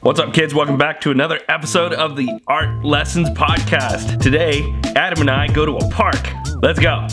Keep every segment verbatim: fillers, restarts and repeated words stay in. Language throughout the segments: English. What's up, kids? Welcome back to another episode of the Art Lessons Podcast. Today, Adam and I go to a park. Let's go.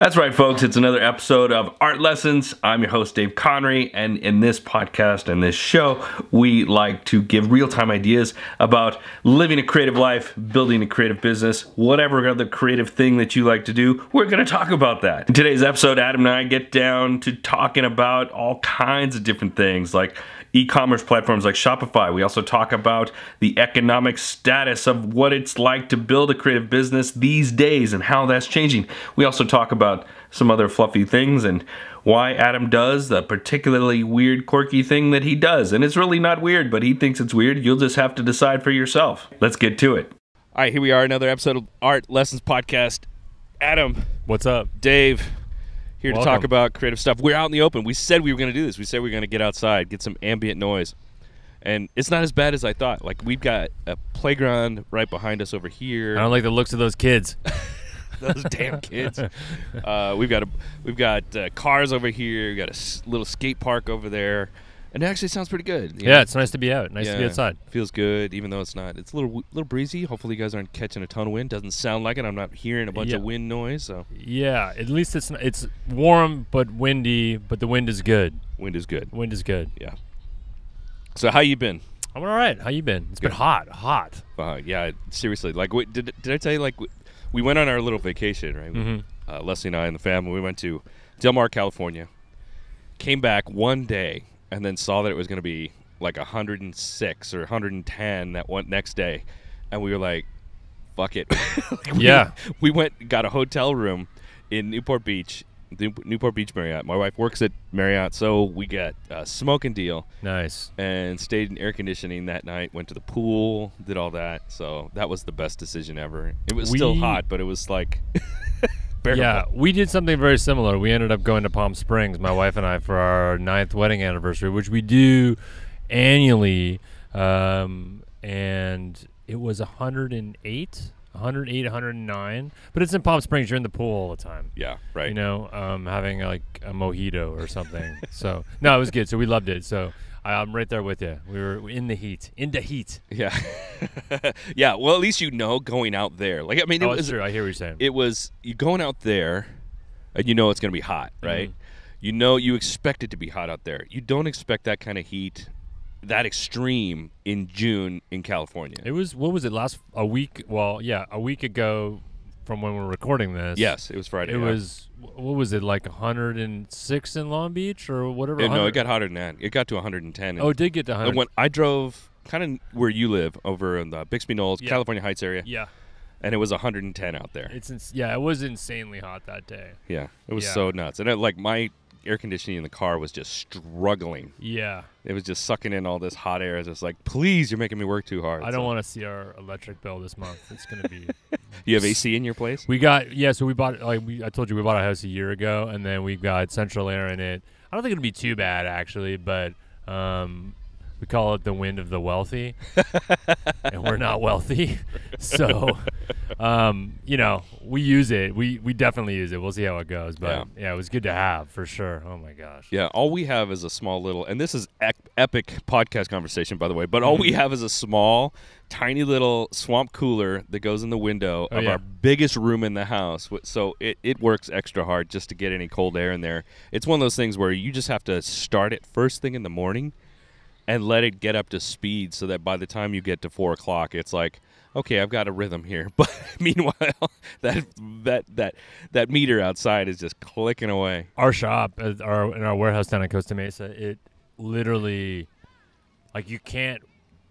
That's right, folks. It's another episode of Art Lessons. I'm your host, Dave Conrey, and in this podcast and this show, we like to give real-time ideas about living a creative life, building a creative business, whatever other creative thing that you like to do, we're going to talk about that. In today's episode, Adam and I get down to talking about all kinds of different things, like e-commerce platforms like Shopify. We also talk about the economic status of what it's like to build a creative business these days and how that's changing. We also talk about some other fluffy things and why Adam does the particularly weird, quirky thing that he does. And it's really not weird, but he thinks it's weird. You'll just have to decide for yourself. Let's get to it. All right, here we are, another episode of Art Lessons Podcast. Adam. What's up? Dave. Here Welcome. To talk about creative stuff. We're out in the open. We said we were going to do this. We said we were going to get outside, get some ambient noise. And it's not as bad as I thought. Like, we've got a playground right behind us over here. I don't like the looks of those kids. Those damn kids. Uh, we've got a, we've got uh, cars over here. We've got a s little skate park over there. And it actually sounds pretty good. Yeah, know? It's nice to be out. Nice yeah, to be outside. Feels good, even though it's not. It's a little little breezy. Hopefully you guys aren't catching a ton of wind. Doesn't sound like it. I'm not hearing a bunch yeah. of wind noise. So yeah, at least it's it's warm but windy, but the wind is good. Wind is good. Wind is good. Yeah. So how you been? I'm all right. How you been? It's good. Been hot, hot. Uh, yeah, seriously. Like, wait, did did I tell you? Like, we went on our little vacation, right? Mm-hmm. uh, Leslie and I and the family. We went to Del Mar, California. Came back one day. And then saw that it was going to be like one hundred and six or one hundred and ten that one next day. And we were like, fuck it. Like we, yeah. We went, got a hotel room in Newport Beach, Newport Beach Marriott. My wife works at Marriott, so we got a smoking deal. Nice. And stayed in air conditioning that night, went to the pool, did all that. So that was the best decision ever. It was we... still hot, but it was like... Yeah, we did something very similar. We ended up going to Palm Springs, my wife and I, for our ninth wedding anniversary, which we do annually. Um, and it was one hundred eight, one hundred nine. But it's in Palm Springs. You're in the pool all the time. Yeah, right. You know, um, having like a mojito or something. So, no, it was good. So we loved it. So I'm right there with you. We were in the heat. In the heat. Yeah. Yeah. Well, at least you know going out there. Like, I mean, it oh, was. True. I hear what you're saying. It was you going out there, and you know it's going to be hot, right? Mm-hmm. You know you expect it to be hot out there. You don't expect that kind of heat, that extreme in June in California. It was. What was it? Last a week? Well, yeah, a week ago from when we're recording this. Yes, it was Friday. It yeah. was. What was it, like one hundred and six in Long Beach or whatever? Yeah, no, it got hotter than that. It got to one hundred and ten. Oh, it did get to one hundred. When I drove kind of where you live over in the Bixby Knolls, yeah. California Heights area. Yeah. And it was one hundred and ten out there. It's ins Yeah, it was insanely hot that day. Yeah, it was yeah. so nuts. And it, like, my air conditioning in the car was just struggling. Yeah. It was just sucking in all this hot air. It's just like, please, you're making me work too hard. I don't so. want to see our electric bill this month. It's going to be... You have A C in your place? We got... Yeah, so we bought... like we, I told you we bought a house a year ago, and then we got central air in it. I don't think it'll be too bad, actually, but um, we call it the wind of the wealthy, and we're not wealthy. So, um, you know, we use it. We, we definitely use it. We'll see how it goes, but, yeah. yeah, it was good to have, for sure. Oh, my gosh. Yeah, all we have is a small little... And this is epic podcast conversation, by the way, but all we have is a small... tiny little swamp cooler that goes in the window oh, of yeah. our biggest room in the house. So it, it works extra hard just to get any cold air in there. It's one of those things where you just have to start it first thing in the morning and let it get up to speed so that by the time you get to four o'clock, it's like, okay, I've got a rhythm here. But meanwhile, that that that that meter outside is just clicking away. Our shop, our, in our warehouse down in Costa Mesa, it literally, like you can't,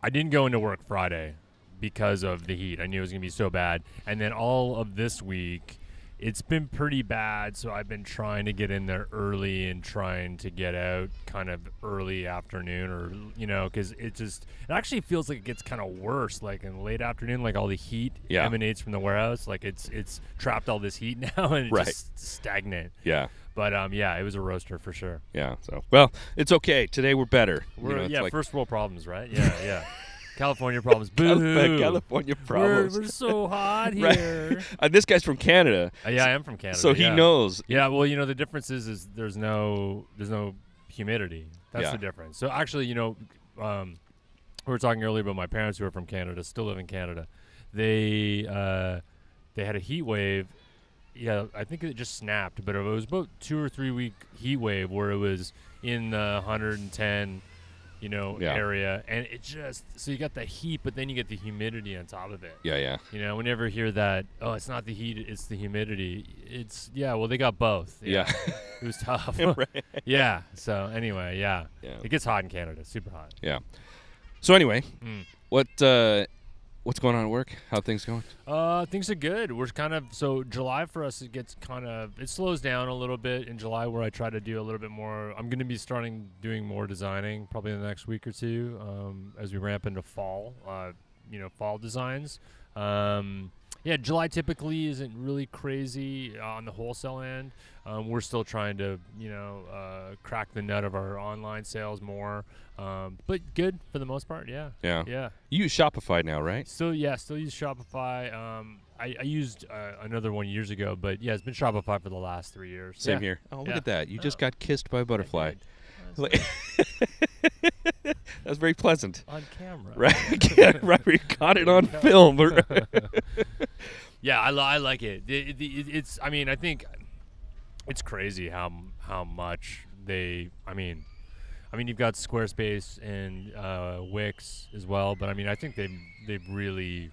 I didn't go into work Friday because of the heat. I knew it was going to be so bad. And then all of this week, it's been pretty bad. So I've been trying to get in there early and trying to get out kind of early afternoon or, you know, because it just, it actually feels like it gets kind of worse. Like in the late afternoon, like all the heat yeah. emanates from the warehouse. Like it's, it's trapped all this heat now and it's right. just stagnant. Yeah. But, um, yeah, it was a roaster for sure. Yeah. So, well, it's okay. Today we're better. We're, you know, it's yeah, like first world problems, right? Yeah, yeah. California problems. Boo-hoo. California problems. We're, we're so hot here. Right. Uh, this guy's from Canada. Uh, yeah, I am from Canada. So yeah. he knows. Yeah, well, you know, the difference is, is there's no, there's no humidity. That's yeah. the difference. So actually, you know, um, we were talking earlier about my parents who are from Canada, still live in Canada. They uh, they had a heat wave. Yeah, I think it just snapped, but it was about two or three week heat wave where it was in the one hundred ten, you know, yeah. area, and it just so you got the heat, but then you get the humidity on top of it. Yeah, yeah. You know, we never hear that. Oh, it's not the heat, it's the humidity. It's yeah. Well, they got both. Yeah, yeah. It was tough. Right. Yeah. So anyway, yeah. yeah, it gets hot in Canada, super hot. Yeah. So anyway, mm. what? Uh, What's going on at work? How are things going? Uh, things are good. We're kind of, so July for us, it gets kind of, it slows down a little bit in July where I try to do a little bit more. I'm going to be starting doing more designing probably in the next week or two um, as we ramp into fall, uh, you know, fall designs. Um, yeah, July typically isn't really crazy on the wholesale end. Um, we're still trying to, you know, uh, crack the nut of our online sales more, um, but good for the most part. Yeah. Yeah. Yeah. You use Shopify now, right? So yeah, still use Shopify. Um, I, I used uh, another one years ago, but yeah, it's been Shopify for the last three years. Same yeah. here. Oh, look yeah. at that! You oh. just got kissed by a butterfly. That was very pleasant. On camera. Right. Yeah, right. We caught it on film. Yeah, I, li I like it. It, it, it. It's. I mean, I think it's crazy how how much they. I mean, I mean, you've got Squarespace and uh, Wix as well, but I mean, I think they they've really.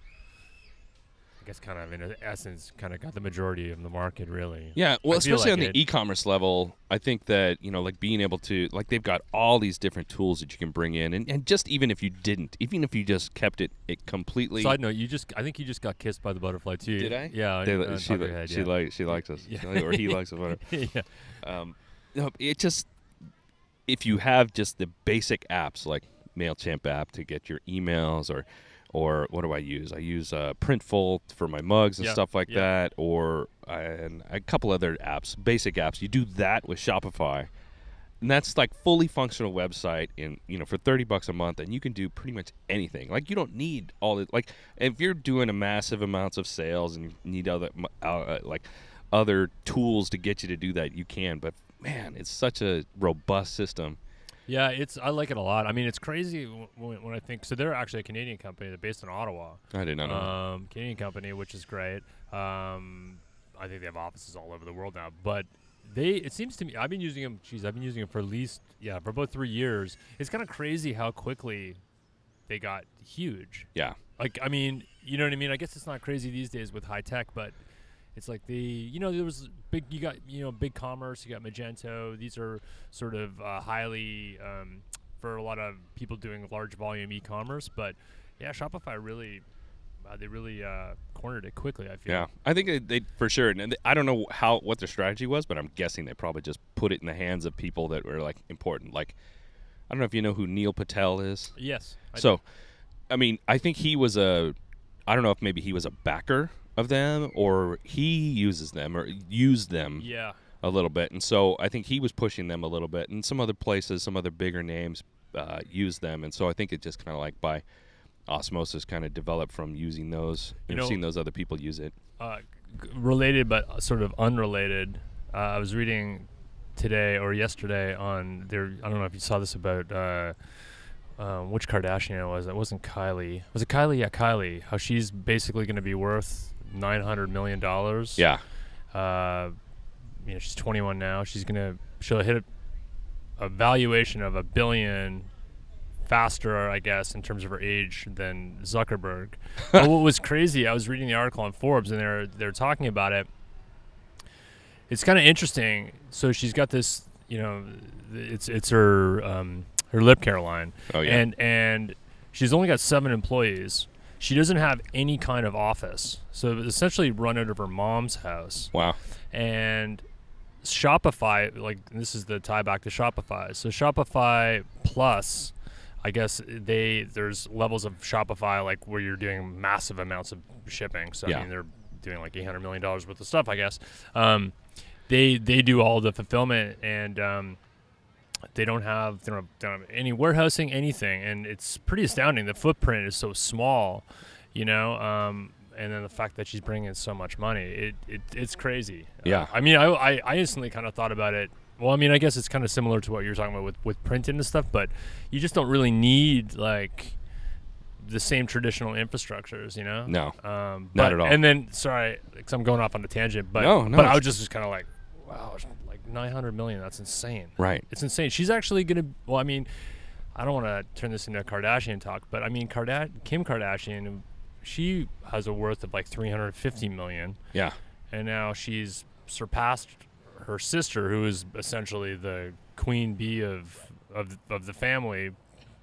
I guess kind of in essence kind of got the majority of the market really. Yeah, well, especially like on it. the e-commerce level, I think that, you know, like being able to, like they've got all these different tools that you can bring in, and, and just even if you didn't, even if you just kept it it completely. Side note, you just, I think you just got kissed by the butterfly too. Did I? Yeah. They, uh, she, li head, she, yeah. Li she likes us. Yeah. Or he likes us, whatever. Yeah. Um, no, it just, if you have just the basic apps like MailChimp app to get your emails, or Or what do I use? I use uh, Printful for my mugs and yep, stuff like yep. that, or uh, and a couple other apps, basic apps. You do that with Shopify, and that's like fully functional website. In you know, for thirty bucks a month, and you can do pretty much anything. Like you don't need all the like if you're doing a massive amounts of sales and you need other uh, like other tools to get you to do that, you can. But man, it's such a robust system. Yeah, it's. I like it a lot. I mean, it's crazy when, when I think. So they're actually a Canadian company. They're based in Ottawa. I did not know. Um, Canadian company, which is great. Um, I think they have offices all over the world now. But they, it seems to me, I've been using them. Geez, I've been using them for at least yeah for about three years. It's kind of crazy how quickly they got huge. Yeah. Like I mean, you know what I mean. I guess it's not crazy these days with high tech, but it's like the, you know, there was big, you got, you know, Big Commerce, you got Magento. These are sort of uh, highly, um, for a lot of people doing large volume e-commerce. But yeah, Shopify really, uh, they really uh, cornered it quickly, I feel. Yeah, I think they, they for sure. And they, I don't know how, what their strategy was, but I'm guessing they probably just put it in the hands of people that were like important. Like, I don't know if you know who Neil Patel is. Yes. I so, do. I mean, I think he was a, I don't know if maybe he was a backer of them, or he uses them, or used them, yeah, a little bit, and so I think he was pushing them a little bit, and some other places, some other bigger names, uh, use them, and so I think it just kind of like by osmosis, kind of developed from using those, and you know, seeing those other people use it. Uh, related, but sort of unrelated. Uh, I was reading today or yesterday on their. I don't know if you saw this about. Uh, Um, which Kardashian it was? It wasn't Kylie. Was it Kylie? Yeah, Kylie. How she's basically going to be worth nine hundred million dollars. Yeah. Uh, you know, she's twenty-one now. She's gonna she'll hit a, a valuation of a billion faster, I guess, in terms of her age than Zuckerberg. But what was crazy? I was reading the article on Forbes, and they're they're talking about it. It's kind of interesting. So she's got this, you know, it's it's her. Um, her lip care line. Oh, yeah. And, and she's only got seven employees. She doesn't have any kind of office. So essentially run out of her mom's house. Wow. And Shopify, like this is the tie back to Shopify. So Shopify Plus, I guess they, there's levels of Shopify, like where you're doing massive amounts of shipping. So yeah. I mean, they're doing like eight hundred million dollars worth of stuff, I guess. Um, they, they do all the fulfillment, and, um, They don't have, they don't have, they don't have any warehousing, anything, and it's pretty astounding. The footprint is so small, you know, um, and then the fact that she's bringing in so much money, it, it it's crazy. Yeah. Uh, I mean, I, I, I instantly kind of thought about it Well, I mean, I guess it's kind of similar to what you're talking about with, with printing and stuff, but you just don't really need like the same traditional infrastructures, you know? No, um, but, not at all. And then, sorry, because I'm going off on a tangent, but, no, no, but I was just, just kind of like, wow, like nine hundred million, that's insane. Right. It's insane. She's actually going to, well, I mean, I don't want to turn this into a Kardashian talk, but I mean, Karda- Kim Kardashian, she has a worth of like three hundred fifty million. Yeah. And now she's surpassed her sister, who is essentially the queen bee of of, of the family,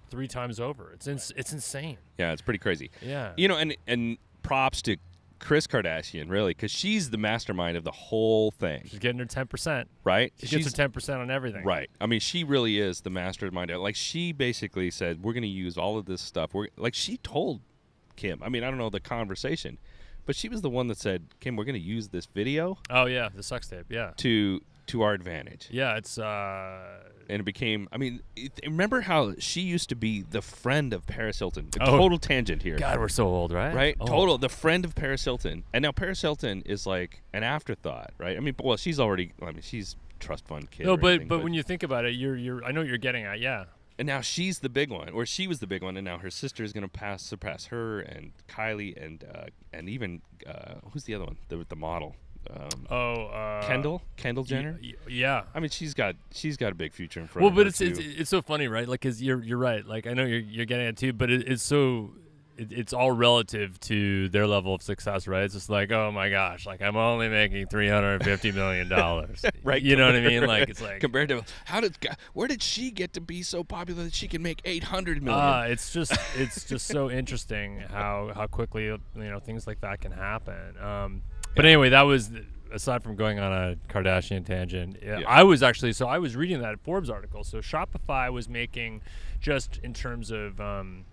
three times over. It's ins- it's insane. Yeah, it's pretty crazy. Yeah. You know, and and props to Kris Kardashian, really, because she's the mastermind of the whole thing. She's getting her ten percent. Right? She she's, gets her ten percent on everything. Right. I mean, she really is the mastermind. Like, she basically said, we're going to use all of this stuff. We're Like, she told Kim. I mean, I don't know the conversation, but she was the one that said, Kim, we're going to use this video. Oh, yeah, the sex tape, yeah. To to our advantage. Yeah, it's... Uh... And it became... I mean, it, remember how she used to be the friend of Paris Hilton? The oh. Total tangent here. God, we're so old, right? Right? Oh. Total. The friend of Paris Hilton. And now Paris Hilton is like an afterthought, right? I mean, well, she's already... I mean, she's trust fund kid. No, but, anything, but but when you think about it, you're you're. I know what you're getting at, yeah. And now she's the big one, or she was the big one, and now her sister is going to pass surpass her, and Kylie, and uh, and even uh, who's the other one? The the model. Um, oh, uh, Kendall, Kendall Jenner. Y- yeah, I mean she's got she's got a big future in front. Well, of but her it's, it's it's so funny, right? Like, cause you're you're right. Like, I know you're you're getting it too, but it, it's so it, it's all relative to their level of success, right? It's just like, oh my gosh, like I'm only making three hundred fifty million dollars, right? You know what I mean? Like, it's like compared to how did where did she get to be so popular that she can make eight hundred million? Uh, it's just it's just so interesting how how quickly you know things like that can happen. Um, But anyway, that was, aside from going on a Kardashian tangent, yeah. I was actually, so I was reading that Forbes article. So Shopify was making, just in terms of um,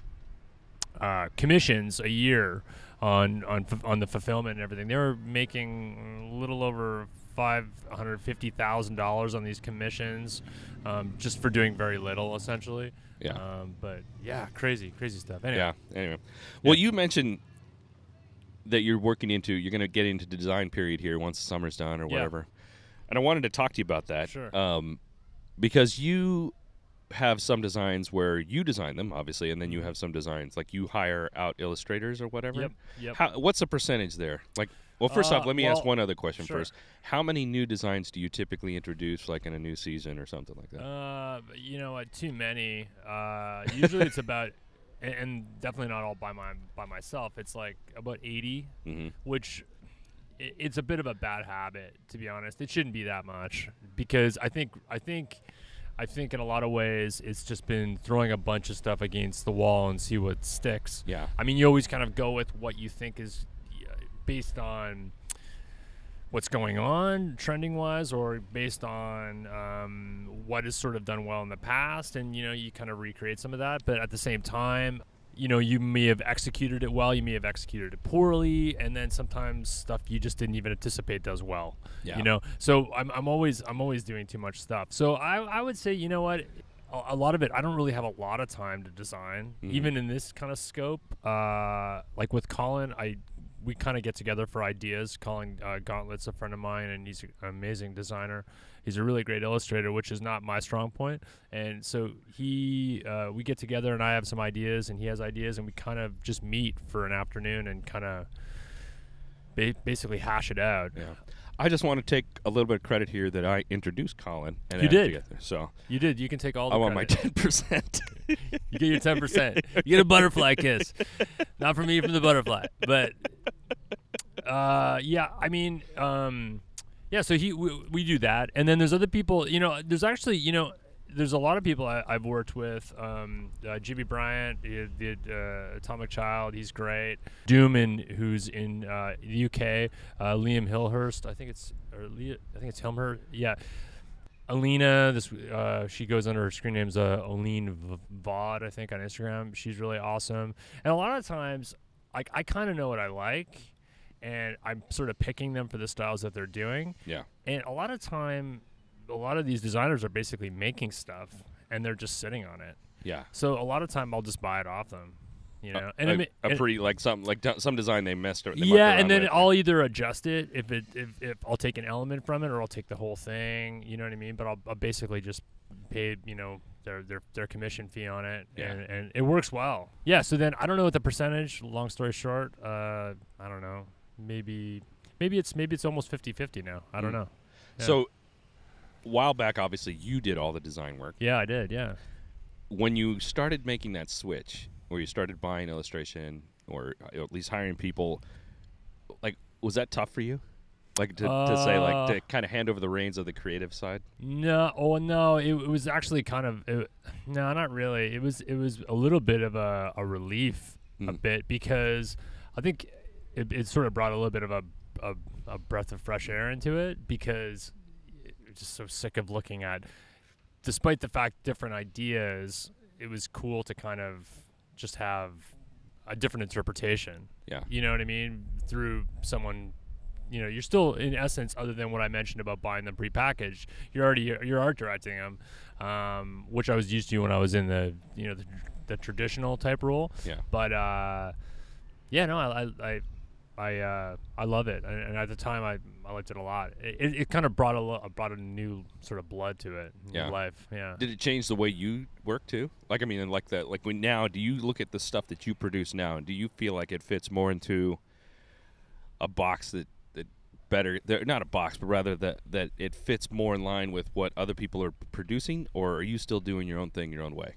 uh, commissions a year on, on on the fulfillment and everything, they were making a little over five hundred fifty thousand dollars on these commissions um, just for doing very little, essentially. Yeah. Um, but yeah, crazy, crazy stuff. Anyway. Yeah, anyway. Well, yeah. You mentioned... that you're working into, you're going to get into the design period here once the summer's done or whatever. Yeah. And I wanted to talk to you about that. Sure. Um, because you have some designs where you design them, obviously, and then you have some designs, like you hire out illustrators or whatever. Yep, yep. How, what's the percentage there? Like, well, first uh, off, let me well, ask one other question sure. first. How many new designs do you typically introduce, like in a new season or something like that? Uh, you know what, too many. Uh, usually it's about... and definitely not all by my by myself. It's like about eighty, mm-hmm. which it, it's a bit of a bad habit, to be honest. It shouldn't be that much because I think I think I think in a lot of ways it's just been throwing a bunch of stuff against the wall and see what sticks. Yeah. I mean, you always kind of go with what you think is based on what's going on trending wise or based on um, what has sort of done well in the past. And, you know, you kind of recreate some of that. But at the same time, you know, you may have executed it well. You may have executed it poorly. And then sometimes stuff you just didn't even anticipate does well, yeah. you know. So I'm, I'm always I'm always doing too much stuff. So I, I would say, you know what, a, a lot of it, I don't really have a lot of time to design, mm-hmm. even in this kind of scope. Uh, like with Colin, I... we kind of get together for ideas. Colin uh, Gauntlet's a friend of mine, and he's an amazing designer. He's a really great illustrator, which is not my strong point. And so he, uh, we get together, and I have some ideas, and he has ideas, and we kind of just meet for an afternoon and kind of ba- basically hash it out. Yeah. I just want to take a little bit of credit here that I introduced Colin. And you did. Together, so you did. You can take all the I want credit. My ten percent. You get your ten percent. You get a butterfly kiss. Not from me, from the butterfly. But, uh, yeah, I mean, um, yeah, so he we, we do that. And then there's other people, you know, there's actually, you know, there's a lot of people I, I've worked with. Um, uh, Jimmy Bryant, he did uh, Atomic Child. He's great. Dooman, who's in uh, the U K. Uh, Liam Hillhurst, I think it's or Lee, I think it's Hilmer. Yeah. Alina, this uh, she goes under her screen name's uh, Aline Vaude, I think, on Instagram. She's really awesome. And a lot of times, I, I kind of know what I like, and I'm sort of picking them for the styles that they're doing. Yeah. And a lot of time. A lot of these designers are basically making stuff and they're just sitting on it. Yeah. So a lot of time I'll just buy it off them. you know, and a, I mean, a and pretty like some like some design they messed up. They yeah, and then I'll thing. either adjust it if it if, if I'll take an element from it, or I'll take the whole thing. You know what I mean? But I'll, I'll basically just pay you know their their their commission fee on it, yeah. and, and it works well. Yeah. So then I don't know what the percentage. Long story short, uh, I don't know. Maybe maybe it's maybe it's almost fifty-fifty now. I mm. don't know. Yeah. So. While back, obviously, you did all the design work. Yeah, I did, yeah. When you started making that switch, where you started buying illustration, or at least hiring people, like, was that tough for you? Like, to, uh, to say, like, to kind of hand over the reins of the creative side? No, oh, no, it, it was actually kind of, it, no, not really. It was, it was a little bit of a, a relief, mm. a bit, because I think it, it sort of brought a little bit of a, a, a breath of fresh air into it, because... just so sick of looking at, despite the fact different ideas, it was cool to kind of just have a different interpretation. Yeah. You know what I mean? Through someone, you know, you're still in essence, other than what I mentioned about buying them prepackaged, you're already, you're art directing them, um, which I was used to when I was in the, you know, the, the traditional type role. Yeah. But, uh, yeah, no, I, I, I I uh, I love it, and, and at the time I, I liked it a lot. It, it, it kind of brought a brought a new sort of blood to it, yeah. life. Yeah. Did it change the way you work too? Like I mean, like that, like when now, do you look at the stuff that you produce now, and do you feel like it fits more into a box that that better, not a box, but rather that that it fits more in line with what other people are producing, or are you still doing your own thing your own way,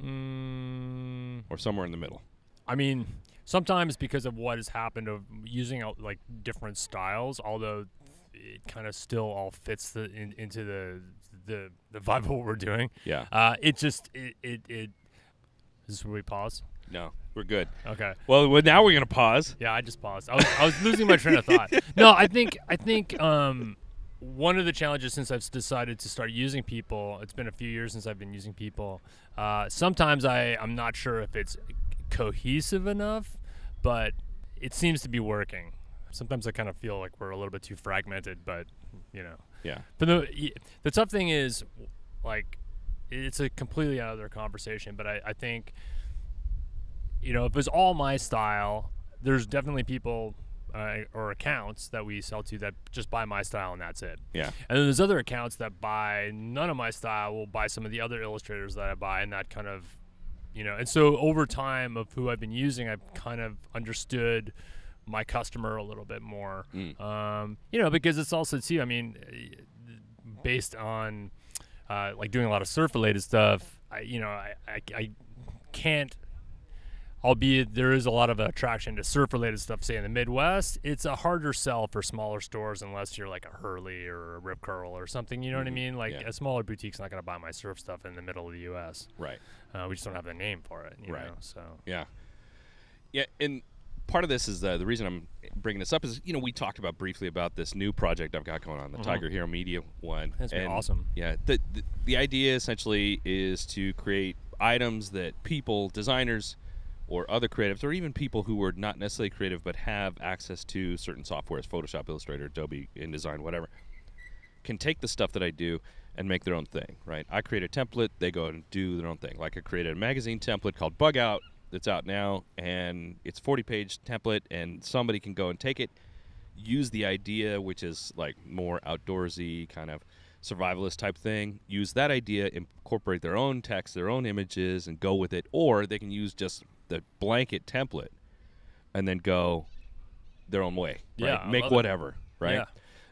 mm. or somewhere in the middle? I mean. Sometimes because of what has happened of using out like different styles, although it kind of still all fits the in, into the the the vibe of what we're doing. Yeah. Uh, it just it it. it is this where we pause? No, we're good. Okay. Well, well now we're gonna pause. Yeah, I just paused. I was I was losing my train of thought. No, I think I think um, one of the challenges since I've decided to start using people, it's been a few years since I've been using people. Uh, sometimes I I'm not sure if it's cohesive enough, but it seems to be working. Sometimes I kind of feel like we're a little bit too fragmented, but you know. Yeah. But the the tough thing is, like, it's a completely other conversation. But I, I think, you know, if it was all my style, there's definitely people uh, or accounts that we sell to that just buy my style and that's it. Yeah. And then there's other accounts that buy none of my style, will buy some of the other illustrators that I buy, and that kind of. You know, and so over time of who I've been using, I've kind of understood my customer a little bit more. Mm. Um, you know, because it's also too. I mean, based on uh, like doing a lot of surf-related stuff, I, you know, I, I, I can't. Albeit there is a lot of attraction to surf-related stuff, say in the Midwest, it's a harder sell for smaller stores unless you're like a Hurley or a Rip Curl or something, you know mm-hmm. what I mean? Like yeah. a smaller boutique's not going to buy my surf stuff in the middle of the U S Right. Uh, we just don't have the name for it, you right. know, so. Yeah. Yeah, and part of this is the, the reason I'm bringing this up is, you know, we talked about briefly about this new project I've got going on, the mm-hmm. Tiger Hero Media one. That's been awesome. Yeah, the, the the idea essentially is to create items that people, designers, or other creatives, or even people who are not necessarily creative but have access to certain softwares, Photoshop, Illustrator, Adobe, InDesign, whatever, can take the stuff that I do and make their own thing, right? I create a template, they go and do their own thing. Like I created a magazine template called Bug Out that's out now, and it's a forty-page template, and somebody can go and take it, use the idea, which is like more outdoorsy kind of survivalist type thing, use that idea, incorporate their own text, their own images, and go with it, or they can use just the blanket template and then go their own way, right? Yeah, make whatever, it. Right? Yeah.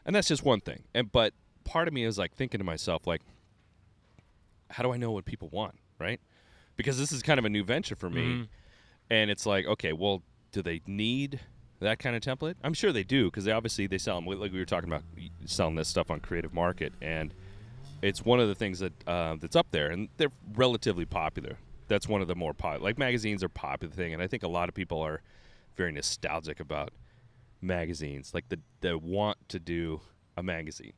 And that's just one thing. And but part of me is like thinking to myself, like, how do I know what people want, right? Because this is kind of a new venture for me. Mm-hmm. And it's like, okay, well, do they need that kind of template? I'm sure they do, because they obviously they sell them. Like we were talking about selling this stuff on Creative Market, and it's one of the things that uh, that's up there, and they're relatively popular. That's one of the more popular, like magazines are popular thing, and I think a lot of people are very nostalgic about magazines, like the they want to do a magazine.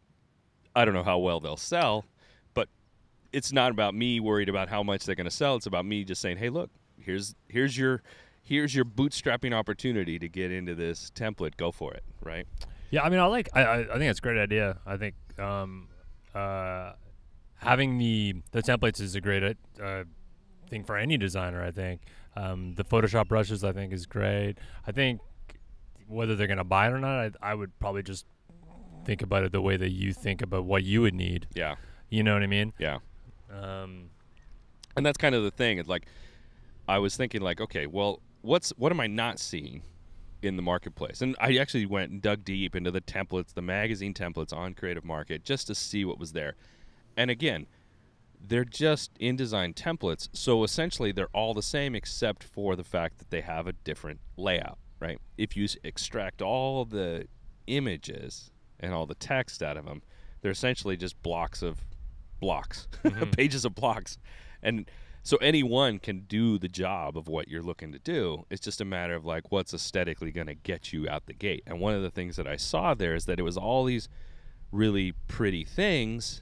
I don't know how well they'll sell, but it's not about me worried about how much they're going to sell. It's about me just saying, hey, look, here's here's your here's your bootstrapping opportunity to get into this template. Go for it, right? Yeah, I mean, I like I I, I think that's a great idea. I think um, uh, having the the templates is a great. Uh, thing for any designer, I think. Um, the Photoshop brushes, I think, is great. I think whether they're going to buy it or not, I, I would probably just think about it the way that you think about what you would need. Yeah. You know what I mean? Yeah. Um, and that's kind of the thing. It's like, I was thinking, like, okay, well, what's what am I not seeing in the marketplace? And I actually went and dug deep into the templates, the magazine templates on Creative Market, just to see what was there. And again, they're just InDesign templates, so essentially they're all the same except for the fact that they have a different layout, right? If you extract all the images and all the text out of them, they're essentially just blocks of blocks, mm-hmm. pages of blocks. And so anyone can do the job of what you're looking to do. It's just a matter of, like, what's aesthetically going to get you out the gate. And one of the things that I saw there is that it was all these really pretty things,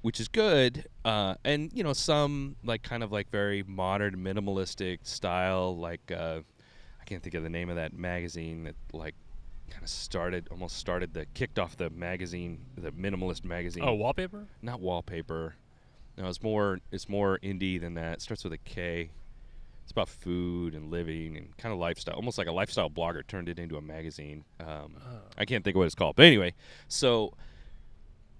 which is good, uh, and, you know, some, like, kind of, like, very modern, minimalistic style, like, uh, I can't think of the name of that magazine that, like, kind of started, almost started the, kicked off the magazine, the minimalist magazine. Oh, Wallpaper? Not Wallpaper. No, it's more, it's more indie than that. It starts with a K. It's about food and living and kind of lifestyle, almost like a lifestyle blogger turned it into a magazine. Um, oh. I can't think of what it's called. But anyway, so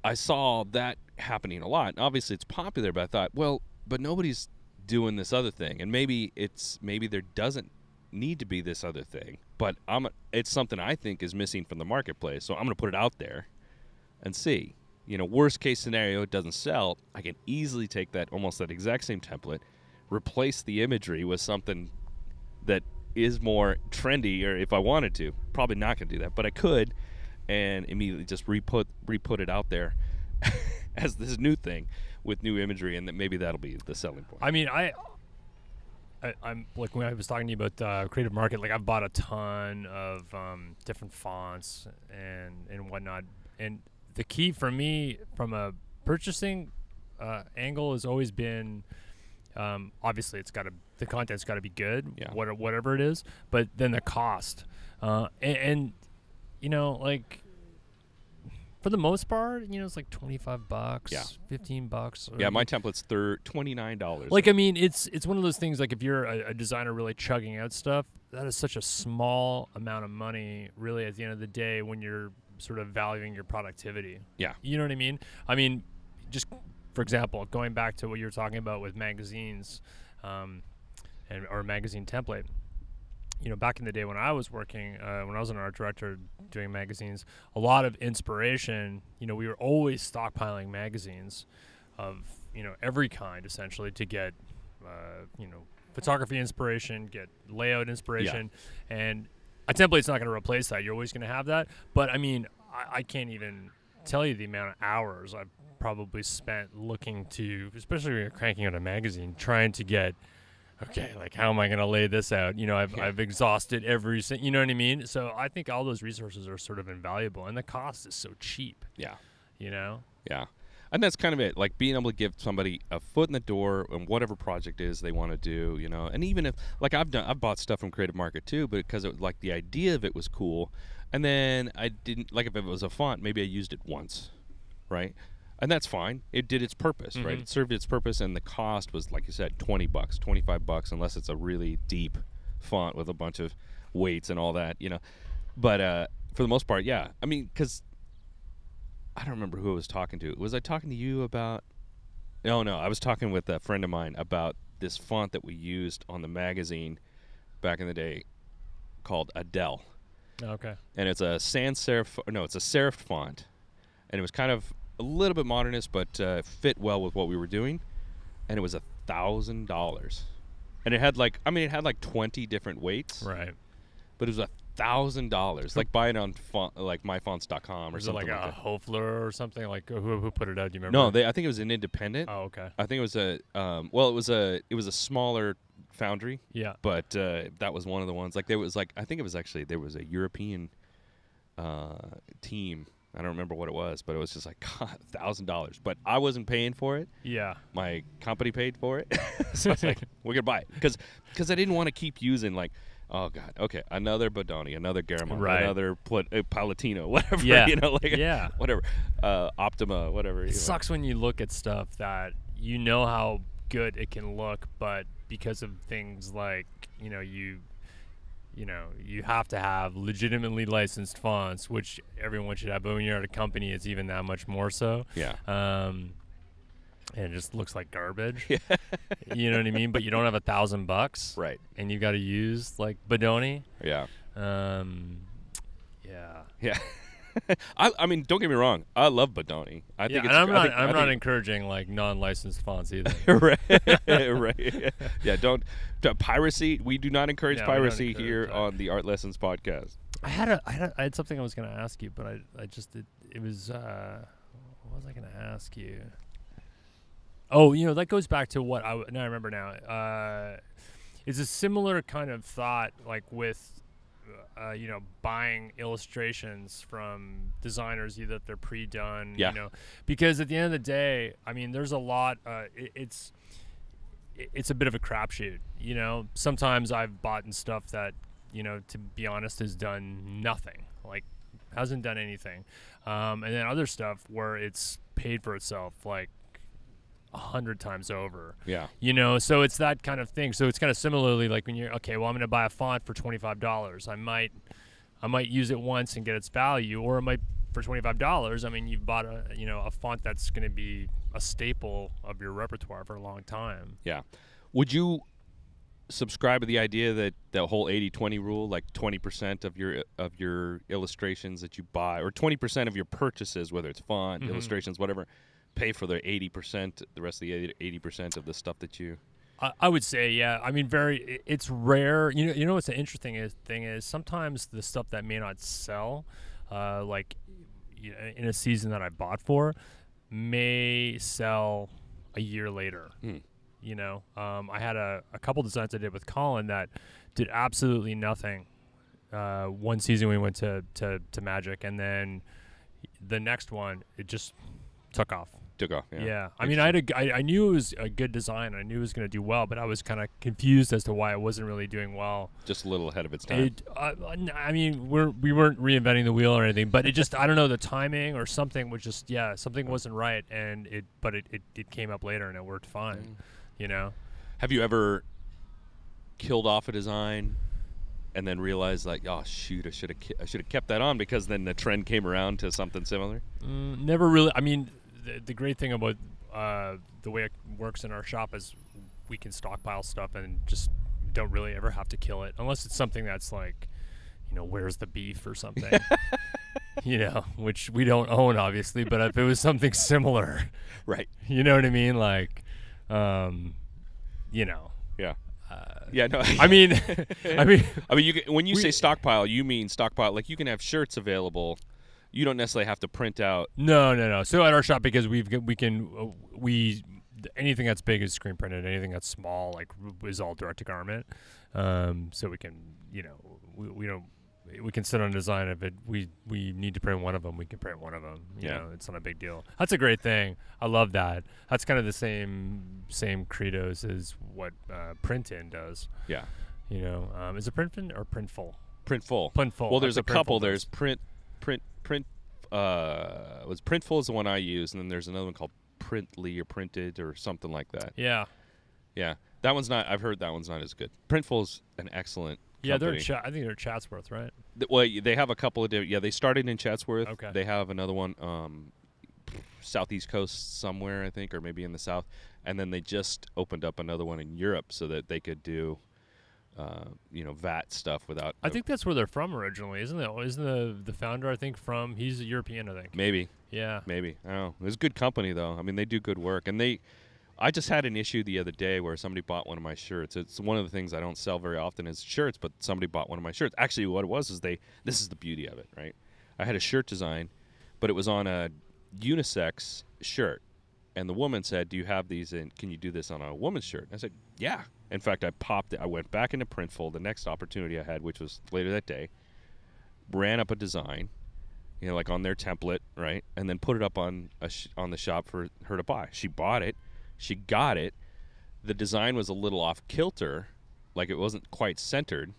I saw that happening a lot. Obviously it's popular, but I thought, well, but nobody's doing this other thing, and maybe it's maybe there doesn't need to be this other thing, but I'm it's something I think is missing from the marketplace, so I'm going to put it out there and see, you know, worst case scenario, it doesn't sell, I can easily take that almost that exact same template, replace the imagery with something that is more trendy, or if I wanted to, probably not going to do that, but I could, and immediately just re-put, re-put it out there as this new thing with new imagery, and that maybe that'll be the selling point. I mean, I, I I'm like, when I was talking to you about uh, Creative Market, like, I've bought a ton of um, different fonts and and whatnot, and the key for me from a purchasing uh, angle has always been, um, obviously it's got to the content's got to be good, yeah. what, whatever it is, but then the cost, uh, and, and you know, like, for the most part, you know, it's like twenty-five bucks, yeah. fifteen bucks. Yeah, my template's thir- twenty-nine dollars. Like, I mean, it's it's one of those things, like, if you're a, a designer really chugging out stuff, that is such a small amount of money, really, at the end of the day, when you're sort of valuing your productivity. Yeah. You know what I mean? I mean, just, for example, going back to what you were talking about with magazines, um, and or magazine template. You know, back in the day when I was working, uh, when I was an art director doing magazines, a lot of inspiration, you know, we were always stockpiling magazines of, you know, every kind, essentially, to get, uh, you know, photography inspiration, get layout inspiration. Yeah. And a template's not going to replace that. You're always going to have that. But, I mean, I, I can't even tell you the amount of hours I've probably spent looking to, especially when you're cranking out a magazine, trying to get, okay, like, how am I going to lay this out? You know, I've yeah. I've exhausted every, you know what I mean? So I think all those resources are sort of invaluable, and the cost is so cheap. Yeah. You know? Yeah. And that's kind of it, like, being able to give somebody a foot in the door on whatever project is they want to do, you know? And even if, like, I've done, I've bought stuff from Creative Market too, but because, it, like, the idea of it was cool, and then I didn't, like, if it was a font, maybe I used it once, right? And that's fine. It did its purpose, mm-hmm. right? It served its purpose, and the cost was, like you said, twenty bucks, twenty-five bucks, unless it's a really deep font with a bunch of weights and all that, you know. But uh, for the most part, yeah. I mean, because I don't remember who I was talking to. Was I talking to you about? No, no. I was talking with a friend of mine about this font that we used on the magazine back in the day called Adele. Okay. And it's a sans serif. No, it's a serif font, and it was kind of a little bit modernist, but uh, fit well with what we were doing, and it was a thousand dollars, and it had like I mean it had like twenty different weights, right? But it was a thousand dollars, like buying on font, like my fonts dot com or was something. It like, like a Hofler or something, like who who put it out? Do you remember? No, they, I think it was an independent. Oh, okay. I think it was a um, well, it was a it was a smaller foundry. Yeah. But uh, that was one of the ones. Like there was like I think it was actually there was a European uh, team. I don't remember what it was, but it was just like, God, a thousand dollars. But I wasn't paying for it. Yeah. My company paid for it. So I was like, we're going to buy it. Because I didn't want to keep using, like, oh, God, okay, another Bodoni, another Garamond, right. another Pl- uh, Palatino, whatever. Yeah. You know, like, yeah. whatever. Uh, Optima, whatever. It sucks know. when you look at stuff that you know how good it can look, but because of things like, you know, you you know, you have to have legitimately licensed fonts, which everyone should have, but when you're at a company, it's even that much more so. Yeah. Um, and it just looks like garbage. Yeah. You know what I mean? But you don't have a thousand bucks. Right. And you've got to use, like, Bodoni. Yeah. Um, yeah. Yeah. I, I mean, don't get me wrong. I love Bodoni. I think yeah, it's, and I'm not, I think, I'm I not think, encouraging like non-licensed fonts either. Right, right. Yeah, don't, don't piracy. We do not encourage yeah, piracy encourage here that. on the Art Lessons podcast. I had a, I had, a, I had something I was going to ask you, but I, I just, it, it was, uh, what was I going to ask you? Oh, you know, that goes back to what I now I remember now. Uh, it's a similar kind of thought, like with. Uh, you know, buying illustrations from designers, either that they're pre-done, yeah. you know, because at the end of the day, I mean, there's a lot, uh, it, it's, it, it's a bit of a crapshoot, you know, sometimes I've bought and stuff that, you know, to be honest, has done nothing, like hasn't done anything. Um, and then other stuff where it's paid for itself, like a hundred times over. Yeah. You know, so it's that kind of thing. So it's kind of similarly like when you're, okay, well, I'm going to buy a font for twenty-five dollars. I might, I might use it once and get its value, or it might for twenty-five dollars. I mean, you've bought a, you know, a font that's going to be a staple of your repertoire for a long time. Yeah. Would you subscribe to the idea that the whole eighty twenty rule, like twenty percent of your of your illustrations that you buy, or twenty percent of your purchases, whether it's font, mm-hmm. illustrations, whatever, pay for their eighty percent, the rest of the eighty percent of the stuff that you... I, I would say, yeah. I mean, very. It's rare. You know, you know what's the interesting is, thing is, sometimes the stuff that may not sell, uh, like you know, in a season that I bought for, may sell a year later. Hmm. You know, um, I had a, a couple designs I did with Colin that did absolutely nothing. Uh, one season we went to, to, to Magic, and then the next one, it just took off. Took off. Yeah. yeah. I mean, I had a, I, I knew it was a good design. I knew it was going to do well, but I was kind of confused as to why it wasn't really doing well. Just a little ahead of its time. It, uh, I mean, we're, we weren't reinventing the wheel or anything, but it just, I don't know, the timing or something was just, yeah, something wasn't right. And it, but it, it, it came up later and it worked fine, mm. you know? Have you ever killed off a design and then realized, like, oh shoot, I should have, I should have kept that on because then the trend came around to something similar? Mm, never really. I mean, the great thing about uh, the way it works in our shop is we can stockpile stuff and just don't really ever have to kill it unless it's something that's like, you know, where's the beef or something, you know, which we don't own obviously, but if it was something similar, right. You know what I mean? Like, um, you know, yeah. Uh, yeah, no. I mean, I mean, I mean, you can, when you we, say stockpile, you mean stockpile, like you can have shirts available. You don't necessarily have to print out. No, no, no. So at our shop, because we've we can uh, we anything that's big is screen printed. Anything that's small, like, is all direct to garment. Um, so we can, you know, we, we don't we can sit on design if it we we need to print one of them. We can print one of them. You yeah, know, it's not a big deal. That's a great thing. I love that. That's kind of the same same credos as what uh, Printin does. Yeah, you know, um, is it Printin or Printful? Printful. Printful. Well, there's that's a couple. Does. There's print. Print print uh was Printful is the one I use, and then there's another one called Printly or Printed or something like that. Yeah, yeah, that one's not. I've heard that one's not as good. Printful's an excellent. Yeah, company. They're in Ch- I think they're Chatsworth, right? The, well, they have a couple of different. Yeah, they started in Chatsworth. Okay. They have another one, um, southeast coast somewhere, I think, or maybe in the south, and then they just opened up another one in Europe so that they could do. Uh, you know, V A T stuff without. I think that's where they're from originally, isn't it? Isn't the the founder? I think from he's a European. I think maybe. Yeah. Maybe. I don't know. It's a good company though. I mean, they do good work, and they. I just had an issue the other day where somebody bought one of my shirts. It's one of the things I don't sell very often is shirts, but somebody bought one of my shirts. Actually, what it was is they. This is the beauty of it, right? I had a shirt design, but it was on a unisex shirt, and the woman said, "Do you have these? And can you do this on a woman's shirt?" And I said, "Yeah." In fact, I popped it. I went back into Printful the next opportunity I had, which was later that day, ran up a design, you know, like on their template, right? And then put it up on a sh- on the shop for her to buy. She bought it. She got it. The design was a little off kilter, like it wasn't quite centered.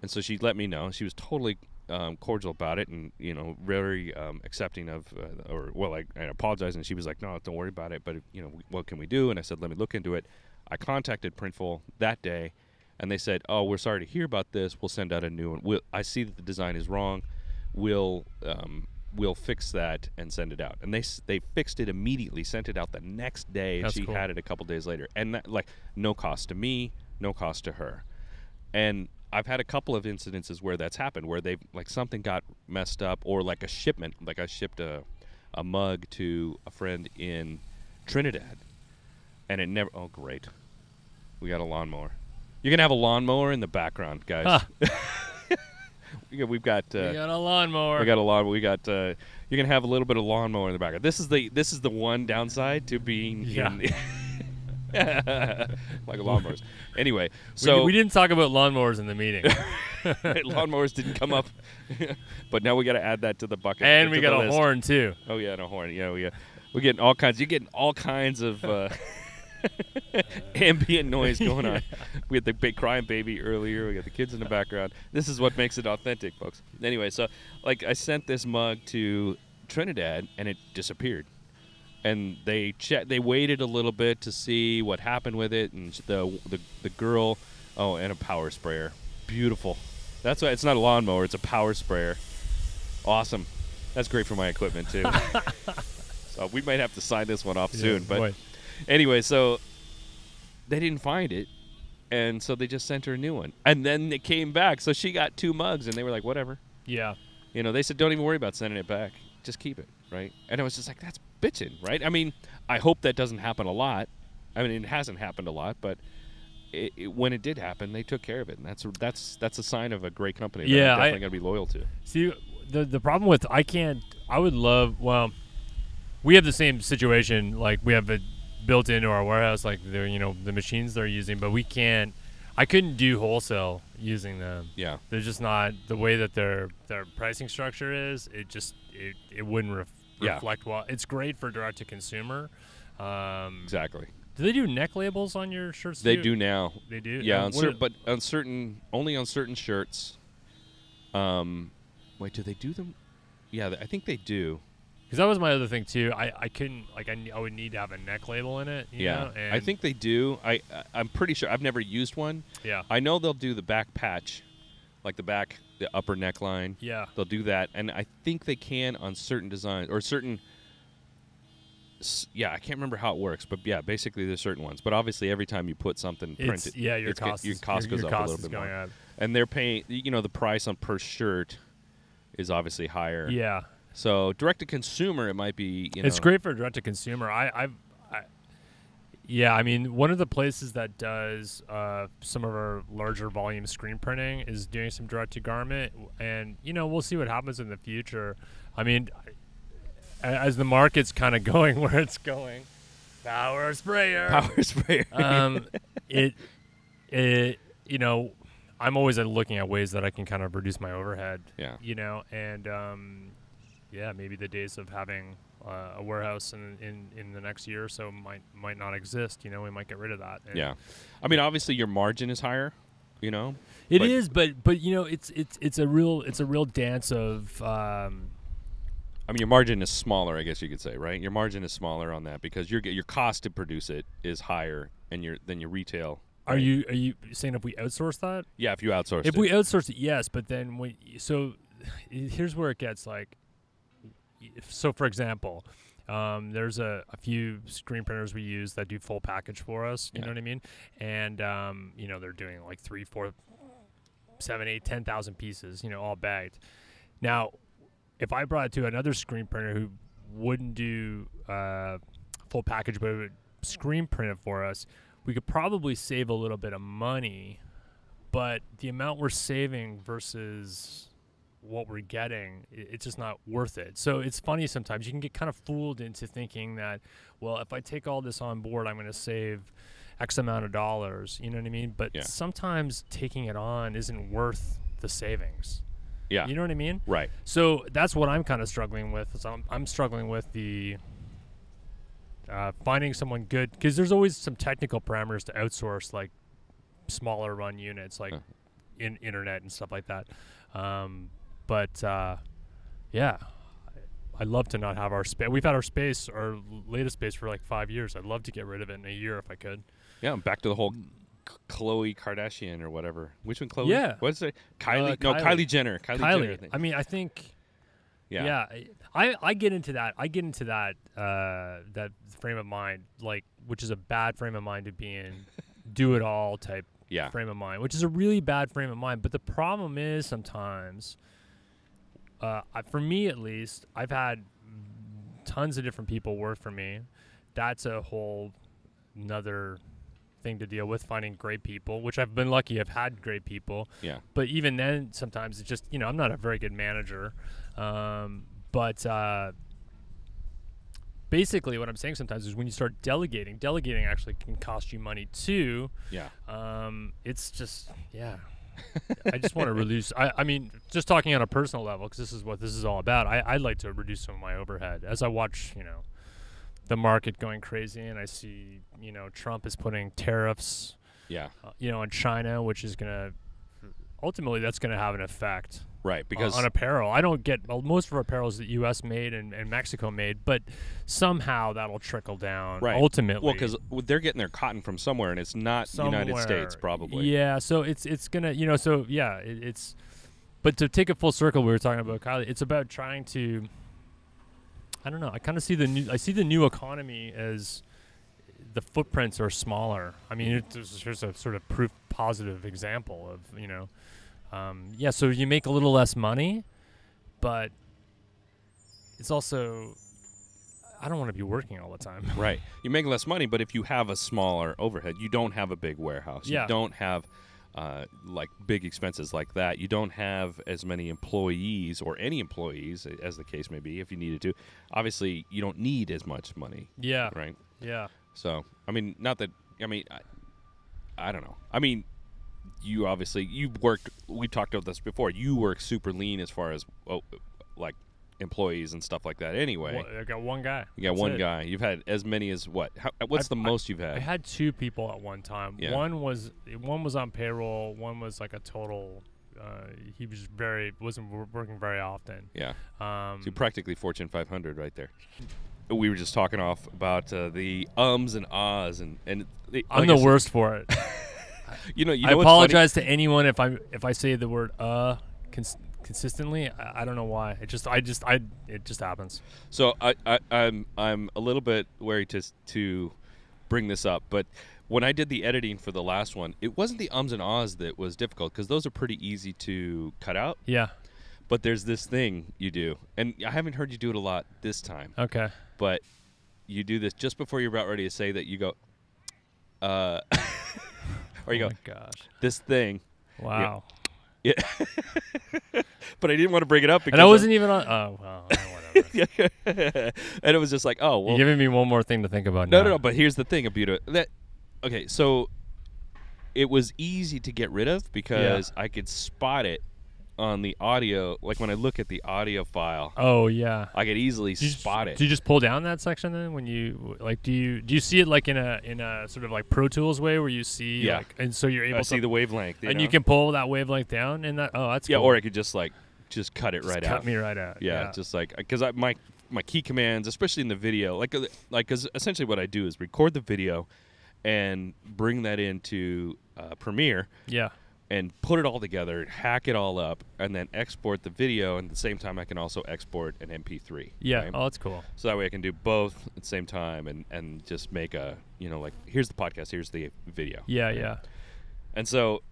And so she let me know. She was totally um, cordial about it, and, you know, very um, accepting of, uh, or well, I, I apologized, and she was like, no, don't worry about it, but, you know, what can we do? And I said, let me look into it. I contacted Printful that day, and they said, oh, we're sorry to hear about this. We'll send out a new one. We'll, I see that the design is wrong. We'll um, we'll fix that and send it out. And they they fixed it immediately, sent it out the next day. That's she cool. had it a couple days later. And, that, like, no cost to me, no cost to her. And I've had a couple of incidences where that's happened, where they've, like, something got messed up, or, like, a shipment. Like, I shipped a, a mug to a friend in Trinidad, and it never... Oh, great. We got a lawnmower. You're going to have a lawnmower in the background, guys. Huh. We've got uh, we got a lawnmower. We got a lawn. We got uh, you're gonna have a little bit of lawnmower in the background. This is the this is the one downside to being yeah. in the like lawnmowers. Anyway, so we, we didn't talk about lawnmowers in the meeting. Lawnmowers didn't come up, but now we got to add that to the bucket. And we got a list. Horn too. Oh yeah, and a horn. Yeah, we uh, we're getting all kinds. You're getting all kinds of uh, ambient noise going yeah. on. We had the big crying baby earlier. We got the kids in the background. This is what makes it authentic, folks. Anyway, so like I sent this mug to Trinidad, and it disappeared. And they che- they waited a little bit to see what happened with it, and the the the girl, oh, and a power sprayer, beautiful. That's why it's not a lawnmower; it's a power sprayer. Awesome. That's great for my equipment too. So we might have to sign this one off yeah, soon, but. Boy. Anyway, so they didn't find it, and so they just sent her a new one. And then they came back, so she got two mugs, and they were like, whatever. Yeah. You know, they said, don't even worry about sending it back. Just keep it, right? And I was just like, that's bitching, right? I mean, I hope that doesn't happen a lot. I mean, it hasn't happened a lot, but it, it, when it did happen, they took care of it. And that's that's that's a sign of a great company that yeah, I'm definitely going to be loyal to. See, the the problem with I can't – I would love – well, we have the same situation. Like, we have a – built into our warehouse, like the you know the machines they're using, but we can't. I couldn't do wholesale using them. Yeah, they're just not the way that their their pricing structure is. It just it it wouldn't ref, yeah. reflect well. It's great for direct to consumer. Um, exactly. Do they do neck labels on your shirts? They too? do now. They do. Yeah, on cer- but on certain only on certain shirts. Um, wait, do they do them? Yeah, I think they do. Because that was my other thing, too. I, I couldn't, like, I, I would need to have a neck label in it. You yeah. know? And I think they do. I, I, I'm pretty sure. I've never used one. Yeah. I know they'll do the back patch, like the back, the upper neckline. Yeah. They'll do that. And I think they can on certain designs or certain, yeah, I can't remember how it works. But, yeah, basically there's certain ones. But, obviously, every time you put something printed, it's, yeah, your, it's cost, get, your cost your, goes your up cost a little bit more. Up. And they're paying, you know, the price on per shirt is obviously higher. Yeah. So direct to consumer, it might be. You know. It's great for direct to consumer. I, I've, I, yeah, I mean, one of the places that does uh, some of our larger volume screen printing is doing some direct to garment, and you know we'll see what happens in the future. I mean, as the market's kind of going where it's going, power sprayer, power sprayer. Um, it, it, you know. I'm always looking at ways that I can kind of reduce my overhead. Yeah. You know, and. Um, Yeah, maybe the days of having uh, a warehouse in, in in the next year or so might might not exist. You know, we might get rid of that. And yeah, I mean, obviously your margin is higher. You know, it but is, but but you know, it's it's it's a real it's a real dance of. Um, I mean, your margin is smaller, I guess you could say, right? Your margin is smaller on that because your your cost to produce it is higher, and your than your retail. Are right? you are you saying if we outsource that? Yeah, if you outsource it. If we outsource it, yes, but then we so here's where it gets like. So, for example, um, there's a, a few screen printers we use that do full package for us. You yeah. know what I mean? And, um, you know, they're doing like three, four, seven, eight, ten thousand pieces, you know, all bagged. Now, if I brought it to another screen printer who wouldn't do uh, full package but would screen print it for us, we could probably save a little bit of money. But the amount we're saving versus... what we're getting, it's just not worth it. So it's funny sometimes. You can get kind of fooled into thinking that, well, if I take all this on board, I'm going to save X amount of dollars. You know what I mean? But yeah. sometimes taking it on isn't worth the savings. Yeah. You know what I mean? Right. So that's what I'm kind of struggling with. Is I'm, I'm struggling with the uh, finding someone good because there's always some technical parameters to outsource, like smaller run units, like huh. in internet and stuff like that. Um But uh, yeah, I'd love to not have our space. We've had our space, our latest space, for like five years. I'd love to get rid of it in a year if I could. Yeah, I'm back to the whole Khloe Kardashian or whatever. Which one, Khloe? Yeah. What's it? Kylie? Uh, no, Kylie. Kylie Jenner. Kylie, Kylie. Jenner. I, think. I mean, I think. Yeah. Yeah. I, I get into that. I get into that uh, that frame of mind, like, which is a bad frame of mind to be in. Do it all type yeah. frame of mind, which is a really bad frame of mind. But the problem is sometimes, uh, I, for me at least, I've had tons of different people work for me. That's a whole another thing to deal with, finding great people, which I've been lucky. I've had great people. Yeah. But even then, sometimes it's just, you know, I'm not a very good manager. Um, but uh, basically what I'm saying sometimes is when you start delegating, delegating actually can cost you money too. Yeah. Um, it's just, yeah. I just want to reduce. I, I mean, just talking on a personal level, because this is what this is all about. I, I'd like to reduce some of my overhead as I watch, you know, the market going crazy, and I see, you know, Trump is putting tariffs, yeah, uh, you know, on China, which is gonna ultimately that's gonna have an effect, right? Because on, on apparel, I don't get well, most of our apparel is the U S made and, and Mexico made, but somehow that'll trickle down, right? Ultimately, well, because they're getting their cotton from somewhere, and it's not the United States, probably. Yeah, so it's it's gonna, you know, so yeah, it, it's. But to take a full circle, we were talking about Kylie. It's about trying to. I don't know. I kind of see the new. I see the new economy as the footprints are smaller. I mean, it, there's, there's a sort of proof positive example of, you know, um, yeah. So you make a little less money, but it's also I don't want to be working all the time. Right. You make less money, but if you have a smaller overhead, you don't have a big warehouse. Yeah. You don't have uh, like big expenses like that. You don't have as many employees or any employees, as the case may be, if you needed to. Obviously, you don't need as much money. Yeah. Right? Yeah. So, I mean, not that, I mean, I, I don't know. I mean, you obviously, you've worked, we've talked about this before, you work super lean as far as, oh, like, employees and stuff like that anyway. Well, I got one guy. You got That's one it. guy. You've had as many as what? How, what's I've, the most I, you've had? I had two people at one time. Yeah. One was one was on payroll. One was like a total. Uh, he was very wasn't working very often. Yeah. Um, so practically Fortune five hundred right there. We were just talking off about uh, the ums and ahs and and. They, I'm the worst for it. you know. You I know apologize to anyone if I if I say the word uh. Cons- consistently I, I don't know why it just I just I it just happens so I, I I'm I'm a little bit wary to to bring this up, but when I did the editing for the last one, it wasn't the ums and ahs that was difficult, because those are pretty easy to cut out. Yeah, but there's this thing you do, and I haven't heard you do it a lot this time. Okay, but you do this just before you're about ready to say that. You go uh or you oh go my gosh this thing wow you, Yeah, but I didn't want to bring it up because and I wasn't I, even on. Oh, well, whatever. And it was just like, oh, well. You're giving me one more thing to think about. No, now. no, no. But here's the thing about it. That, okay, so it was easy to get rid of because yeah. I could spot it on the audio. Like when I look at the audio file. Oh yeah. I could easily do spot just, it. Do you just pull down that section then when you like? Do you do you see it like in a in a sort of like Pro Tools way where you see? Yeah. Like, and so you're able I to see the wavelength, you and know? You can pull that wavelength down and that. Oh, that's yeah. Cool. Or I could just like just cut it just right cut out. Cut me right out. Yeah. yeah. Just like because I my my key commands, especially in the video, like like because essentially what I do is record the video, and bring that into uh, Premiere. Yeah. And put it all together, hack it all up, and then export the video. And at the same time, I can also export an M P three. Yeah, right? Oh, that's cool. So that way I can do both at the same time and, and just make a, you know, like, here's the podcast, here's the video. Yeah, right? yeah. And so,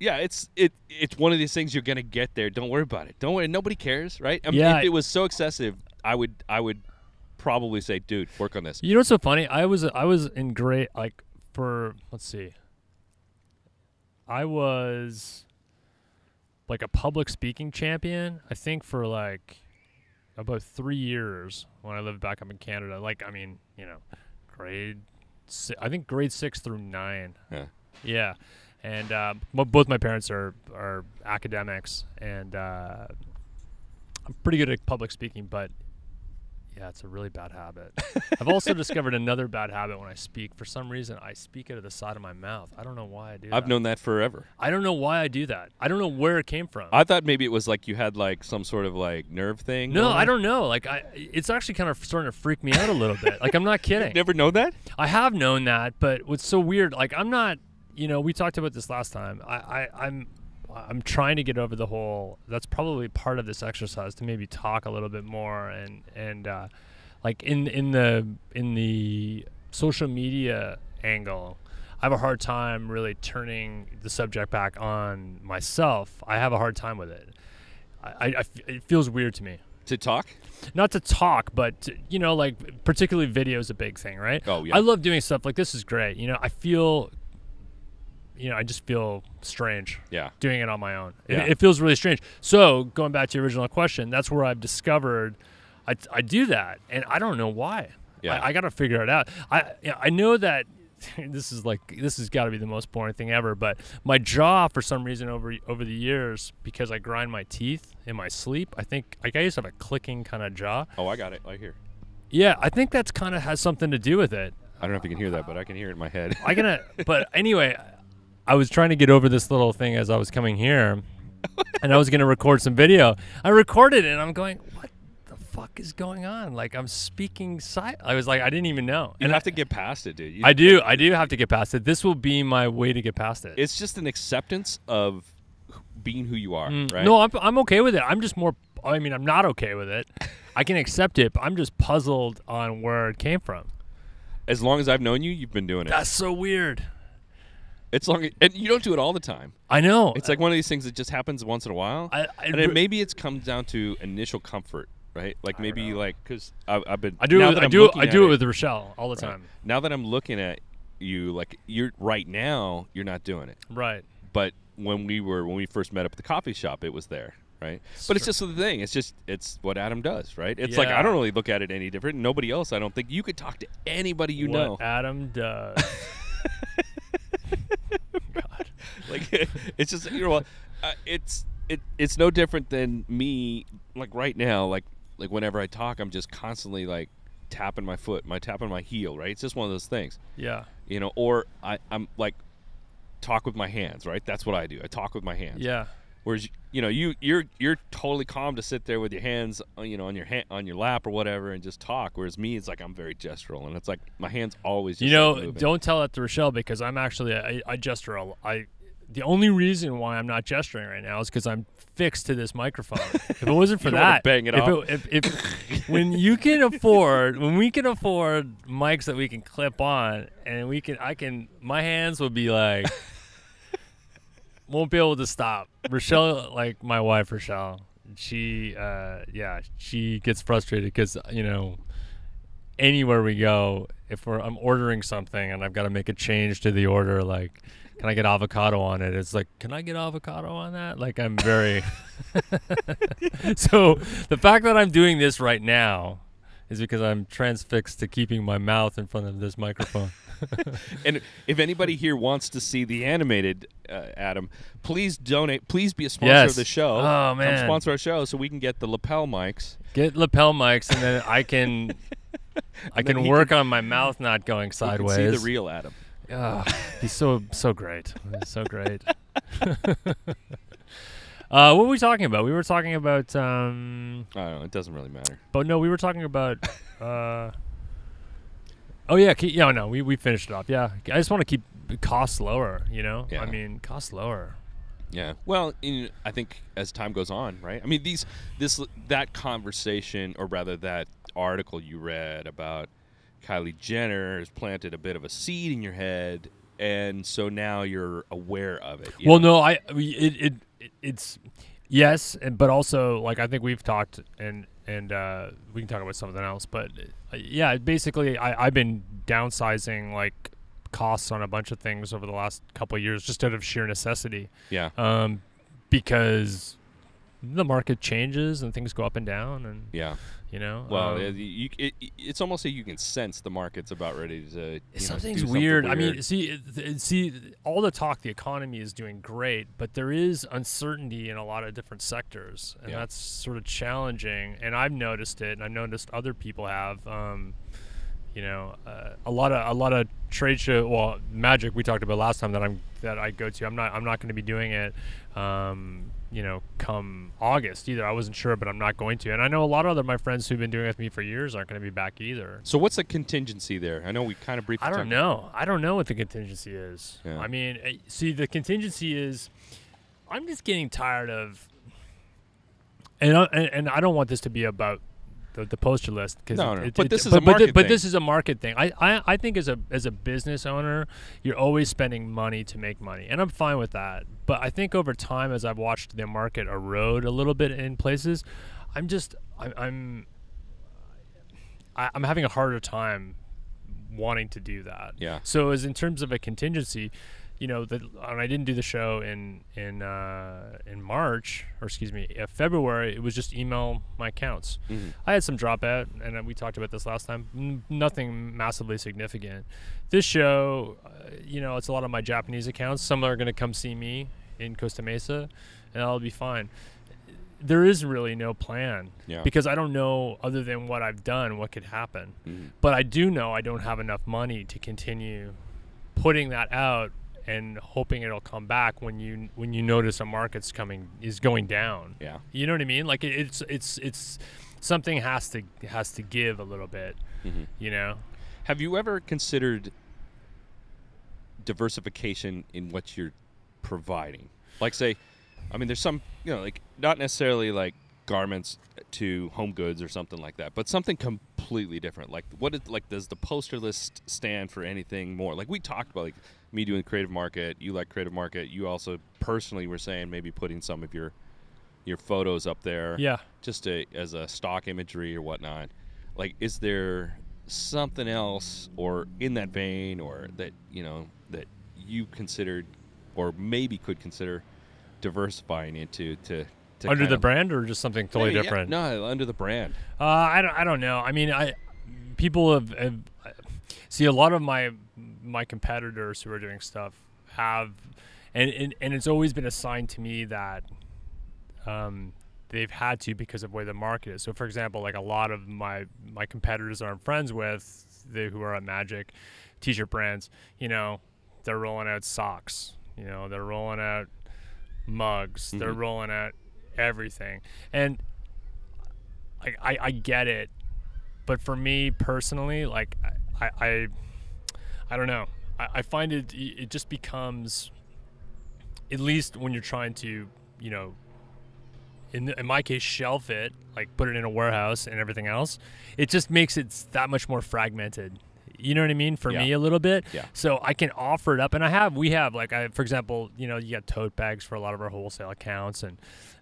yeah, it's it it's one of these things you're going to get there. Don't worry about it. Don't worry. Nobody cares, right? I mean, yeah, if it was so excessive, I would I would probably say, dude, work on this. You know what's so funny? I was I was in grade, like, for, let's see. I was like a public speaking champion, I think, for like about three years when I lived back up in Canada. Like, I mean, you know, grade, si- I think grade six through nine. Yeah. Yeah. And uh, m- both my parents are, are academics, and uh, I'm pretty good at public speaking, but Yeah, it's a really bad habit. I've also discovered another bad habit when I speak. For some reason, I speak out of the side of my mouth. I don't know why I do that. I've known that forever. I don't know why I do that. I don't know where it came from. I thought maybe it was like you had like some sort of like nerve thing. No, I don't know. Like I, it's actually kind of starting to freak me out a little bit. Like I'm not kidding. You've never known that? I have known that, but what's so weird, like I'm not, you know, we talked about this last time. I, I, I'm... I'm trying to get over the whole, that's probably part of this exercise to maybe talk a little bit more and, and, uh, like in, in the, in the social media angle, I have a hard time really turning the subject back on myself. I have a hard time with it. I, I, I it feels weird to me. To talk? Not to talk, but to, you know, like particularly video is a big thing, right? Oh yeah. I love doing stuff like this is great. You know, I feel you know, I just feel strange yeah. doing it on my own. It, yeah. it feels really strange. So going back to your original question, that's where I've discovered I, I do that. And I don't know why. Yeah. I, I got to figure it out. I I know that this is like, this has got to be the most boring thing ever, but my jaw for some reason over over the years, because I grind my teeth in my sleep, I think like I used to have a clicking kind of jaw. Oh, I got it right here. Yeah. I think that's kind of has something to do with it. I don't know if you can hear that, but I can hear it in my head. I can, but anyway, I was trying to get over this little thing as I was coming here and I was going to record some video. I recorded it and I'm going, what the fuck is going on? Like I'm speaking side. I was like, I didn't even know. You and have I, to get past it, dude. You I do. I do have to get past it. This will be my way to get past it. It's just an acceptance of being who you are, mm, right? No, I'm, I'm okay with it. I'm just more, I mean, I'm not okay with it. I can accept it, but I'm just puzzled on where it came from. As long as I've known you, you've been doing it. That's so weird. It's long, and you don't do it all the time. I know. It's like one of these things that just happens once in a while. I, I, and it, maybe it's comes down to initial comfort, right? Like I maybe like because I've, I've been. I do. It with, I do. I do it, it with Rochelle all the right? time. Now that I'm looking at you, like you're right now, you're not doing it, right? But when we were when we first met up at the coffee shop, it was there, right? It's but true. It's just the thing. It's just it's what Adam does, right? It's yeah. like I don't really look at it any different. Nobody else. I don't think you could talk to anybody you what know. What Adam does. God. Like it, it's just you know uh, it's it it's no different than me like right now like like whenever I talk I'm just constantly like tapping my foot my tapping my heel right it's just one of those things yeah you know or I I'm like talk with my hands right that's what I do I talk with my hands yeah whereas you know you you're you're totally calm to sit there with your hands you know on your hand on your lap or whatever and just talk whereas me it's like I'm very gestural and it's like my hands always just you know moving. Don't tell that to Rochelle because I'm actually I, I gesture a, I the only reason why I'm not gesturing right now is because I'm fixed to this microphone. If it wasn't for you that bang it if off. It, if, if when you can afford when we can afford mics that we can clip on and we can I can my hands would be like won't be able to stop. Rochelle, like my wife, Rochelle, she, uh, yeah, she gets frustrated because, you know, anywhere we go, if we're, I'm ordering something and I've got to make a change to the order, like, can I get avocado on it? It's like, can I get avocado on that? Like, I'm very. So the fact that I'm doing this right now is because I'm transfixed to keeping my mouth in front of this microphone. And if anybody here wants to see the animated uh, Adam, please donate. Please be a sponsor yes. of the show. Oh, man. Come sponsor our show so we can get the lapel mics. Get lapel mics, and then I can I can work can, on my mouth not going sideways. Can see the real Adam. Oh, he's so so great. He's so great. Uh, what were we talking about? We were talking about. Um, I don't know. It doesn't really matter. But no, we were talking about. Uh, oh yeah, keep, yeah. No, we we finished it off. Yeah, I just want to keep costs lower. You know, yeah. I mean, costs lower. Yeah. Well, in, I think as time goes on, right? I mean, these this that conversation, or rather that article you read about Kylie Jenner, has planted a bit of a seed in your head, and so now you're aware of it. Well, know? no, I it. it It's yes, but also like I think we've talked and and uh, we can talk about something else. But uh, yeah, basically I, I've been downsizing like costs on a bunch of things over the last couple of years just out of sheer necessity. Yeah. Um, because the market changes and things go up and down, and yeah, you know. Well, um, it, you, it, it's almost like you can sense the market's about ready to. Something's know, weird. Something weird. I mean, see, see, all the talk, the economy is doing great, but there is uncertainty in a lot of different sectors, and yeah. that's sort of challenging. And I've noticed it, and I noticed other people have. Um, you know, uh, a lot of a lot of trade show. Well, Magic we talked about last time that I'm that I go to. I'm not I'm not going to be doing it. Um, you know, come August either. I wasn't sure, but I'm not going to. And I know a lot of other my friends who've been doing it with me for years aren't going to be back either. So what's the contingency there? I know we kind of briefly. I don't know. I don't know what the contingency is. Yeah. I mean, see, the contingency is, I'm just getting tired of, and I, and, and I don't want this to be about the, the poster list. Cause no, no. It, but it, this it, is but, a market but, thing. But this is a market thing. I, I, I think as a as a business owner, you're always spending money to make money, and I'm fine with that. But I think over time, as I've watched the market erode a little bit in places, I'm just I, I'm I, I'm having a harder time wanting to do that. Yeah. So as in terms of a contingency, you know, that I didn't do the show in in uh, in March, or excuse me, uh, February. It was just email my accounts. Mm-hmm. I had some dropout, and we talked about this last time. N- nothing massively significant. This show, uh, you know, it's a lot of my Japanese accounts. Some are going to come see me in Costa Mesa, and I'll be fine. There is really no plan yeah. because I don't know, other than what I've done, what could happen. Mm-hmm. But I do know I don't have enough money to continue putting that out and hoping it'll come back when you when you notice a market's coming is going down. Yeah, you know what I mean. Like it, it's it's it's something has to has to give a little bit. Mm-hmm. You know. Have you ever considered diversification in what you're providing? Like, say, I mean, there's some, you know, like not necessarily like garments to home goods or something like that, but something completely different. Like what is, like does the poster list stand for anything more? Like we talked about, like me doing Creative Market, you like Creative Market, you also personally were saying maybe putting some of your your photos up there, yeah, just to, as a stock imagery or whatnot. Like, is there something else or in that vein, or that, you know, that you considered or maybe could consider diversifying into to under the brand, or just something totally maybe, different? Yeah, no, under the brand. Uh, I don't. I don't know. I mean, I people have, have see a lot of my my competitors who are doing stuff have, and and, and it's always been a sign to me that um, they've had to, because of where the market is. So, for example, like a lot of my my competitors that I'm friends with, they, who are at Magic, t-shirt brands, you know, they're rolling out socks, you know, they're rolling out mugs, mm-hmm. they're rolling out everything, and I, I I get it, but for me personally, like I I, I don't know, I, I find it it just becomes, at least when you're trying to, you know, in in my case, shelf it, like put it in a warehouse and everything else, it just makes it that much more fragmented. You know what I mean? For yeah. me, a little bit. Yeah. So I can offer it up, and I have. We have, like, I, for example, you know, you got tote bags for a lot of our wholesale accounts, and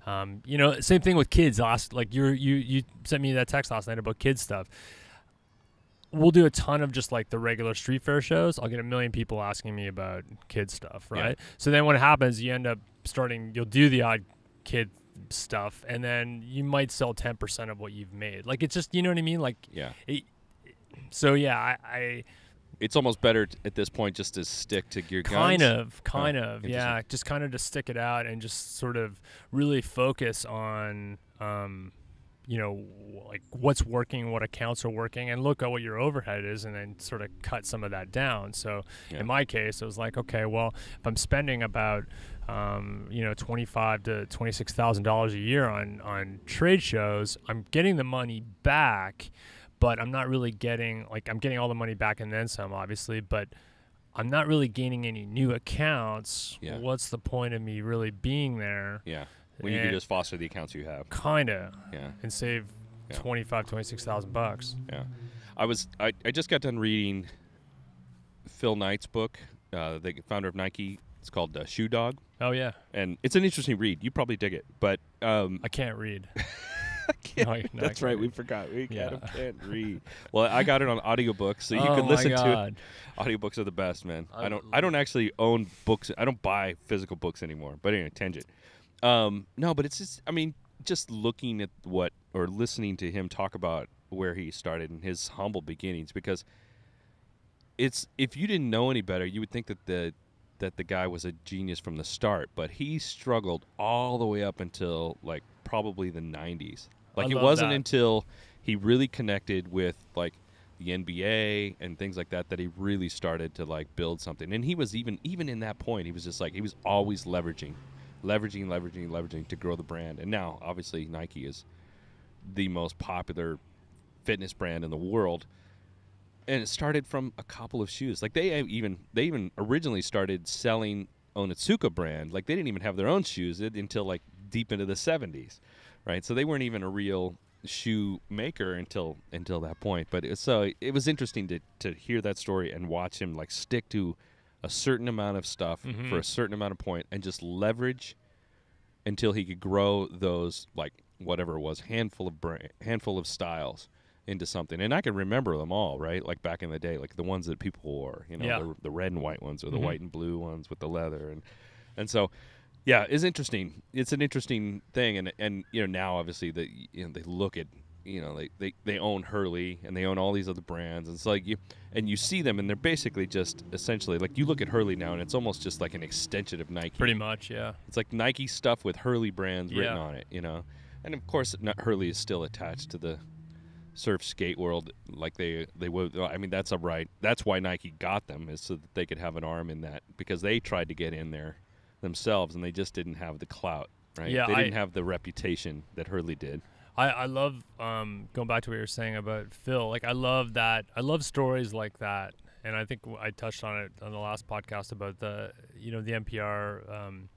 um, you know, same thing with kids. Last, like, you you you sent me that text last night about kids stuff. We'll do a ton of just like the regular street fair shows. I'll get a million people asking me about kids stuff, right? Yeah. So then what happens? You end up starting. You'll do the odd kid stuff, and then you might sell ten percent of what you've made. Like, it's just, you know what I mean? Like, yeah. It, So yeah, I, I. It's almost better t- at this point just to stick to your guns. Kind of, kind oh, of, yeah. Just kind of to stick it out and just sort of really focus on, um, you know, like what's working, what accounts are working, and look at what your overhead is, and then sort of cut some of that down. So yeah. in my case, it was like, okay, well, if I'm spending about, um, you know, twenty-five to twenty-six thousand dollars a year on on trade shows, I'm getting the money back. But I'm not really getting, like, I'm getting all the money back and then some, obviously, but I'm not really gaining any new accounts. Yeah. What's the point of me really being there? Yeah. When and you can just foster the accounts you have. Kind of. Yeah. And save yeah. twenty-five, twenty-six thousand bucks. Yeah. I was, I, I just got done reading Phil Knight's book, uh, the founder of Nike. It's called uh, Shoe Dog. Oh, yeah. And it's an interesting read. You probably dig it, but. Um, I can't read. I can't, no, no, that's I right. Read. We forgot. We yeah. can't, can't read. Well, I got it on audiobook, so you oh can listen to it. Audiobooks are the best, man. I, I don't. I don't actually own books. I don't buy physical books anymore. But anyway, tangent. Um, no, but it's just. I mean, just looking at what, or listening to him talk about where he started and his humble beginnings, because it's, if you didn't know any better, you would think that the that the guy was a genius from the start, but he struggled all the way up until like probably the nineties. Like, it wasn't that. until he really connected with like the N B A and things like that that he really started to like build something. And he was even even in that point, he was just like, he was always leveraging, leveraging, leveraging, leveraging to grow the brand. And now obviously Nike is the most popular fitness brand in the world. And it started from a couple of shoes. Like, they even they even originally started selling Onitsuka brand. Like, they didn't even have their own shoes until like deep into the seventies, right? So they weren't even a real shoe maker until until that point. But it, so it was interesting to to hear that story and watch him like stick to a certain amount of stuff mm-hmm. for a certain amount of point and just leverage until he could grow those, like, whatever it was, handful of brand, handful of styles into something. And I can remember them all, right? Like, back in the day, like the ones that people wore, you know, yeah. the, the red and white ones, or the mm-hmm. white and blue ones with the leather. And and so, yeah, it's interesting. It's an interesting thing. And, and you know, now obviously the, you know, they look at, you know, they, they, they own Hurley and they own all these other brands. And it's like you, and you see them and they're basically just essentially, like, you look at Hurley now and it's almost just like an extension of Nike. Pretty much, yeah. It's like Nike stuff with Hurley brands yeah. written on it, you know. And of course, not, Hurley is still attached to the surf skate world, like they they would. I mean, that's a right. That's why Nike got them, is so that they could have an arm in that, because they tried to get in there themselves and they just didn't have the clout, right? Yeah, they didn't I, have the reputation that Hurley did. I I love um, going back to what you were saying about Phil. Like, I love that. I love stories like that, and I think I touched on it on the last podcast about the you know the N P R. Um,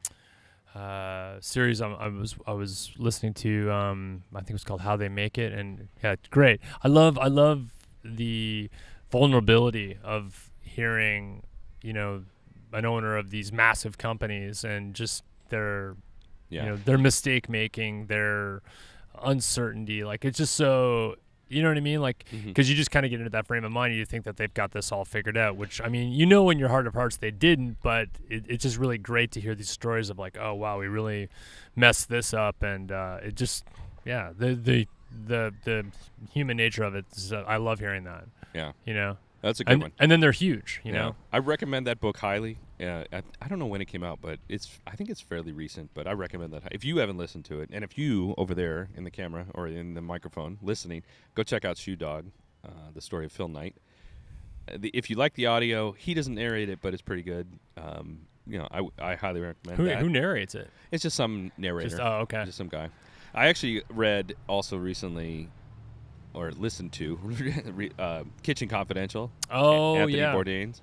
Uh, series I, I was I was listening to. Um, I think it was called How They Make It, and yeah, great. I love I love the vulnerability of hearing, you know, an owner of these massive companies and just their, yeah. you know, their mistake making, their uncertainty. Like, it's just so. You know what I mean? Like, because mm-hmm. you just kind of get into that frame of mind and you think that they've got this all figured out, which, I mean, you know in your heart of hearts they didn't, but it, it's just really great to hear these stories of like, oh, wow, we really messed this up. And uh, it just, yeah, the the the, the human nature of it, is, uh, I love hearing that. Yeah. You know? That's a good and, one. And then they're huge, you yeah. know? I recommend that book highly. Uh, I, I don't know when it came out, but it's I think it's fairly recent, but I recommend that. If you haven't listened to it, and if you, over there in the camera or in the microphone listening, go check out Shoe Dog, uh, the story of Phil Knight. Uh, the, if you like the audio, he doesn't narrate it, but it's pretty good. Um, you know, I, I highly recommend who, that. Who narrates it? It's just some narrator. Just, oh, okay. Just some guy. I actually read also recently... or listened to uh, Kitchen Confidential. Oh, Anthony yeah. Bourdain's.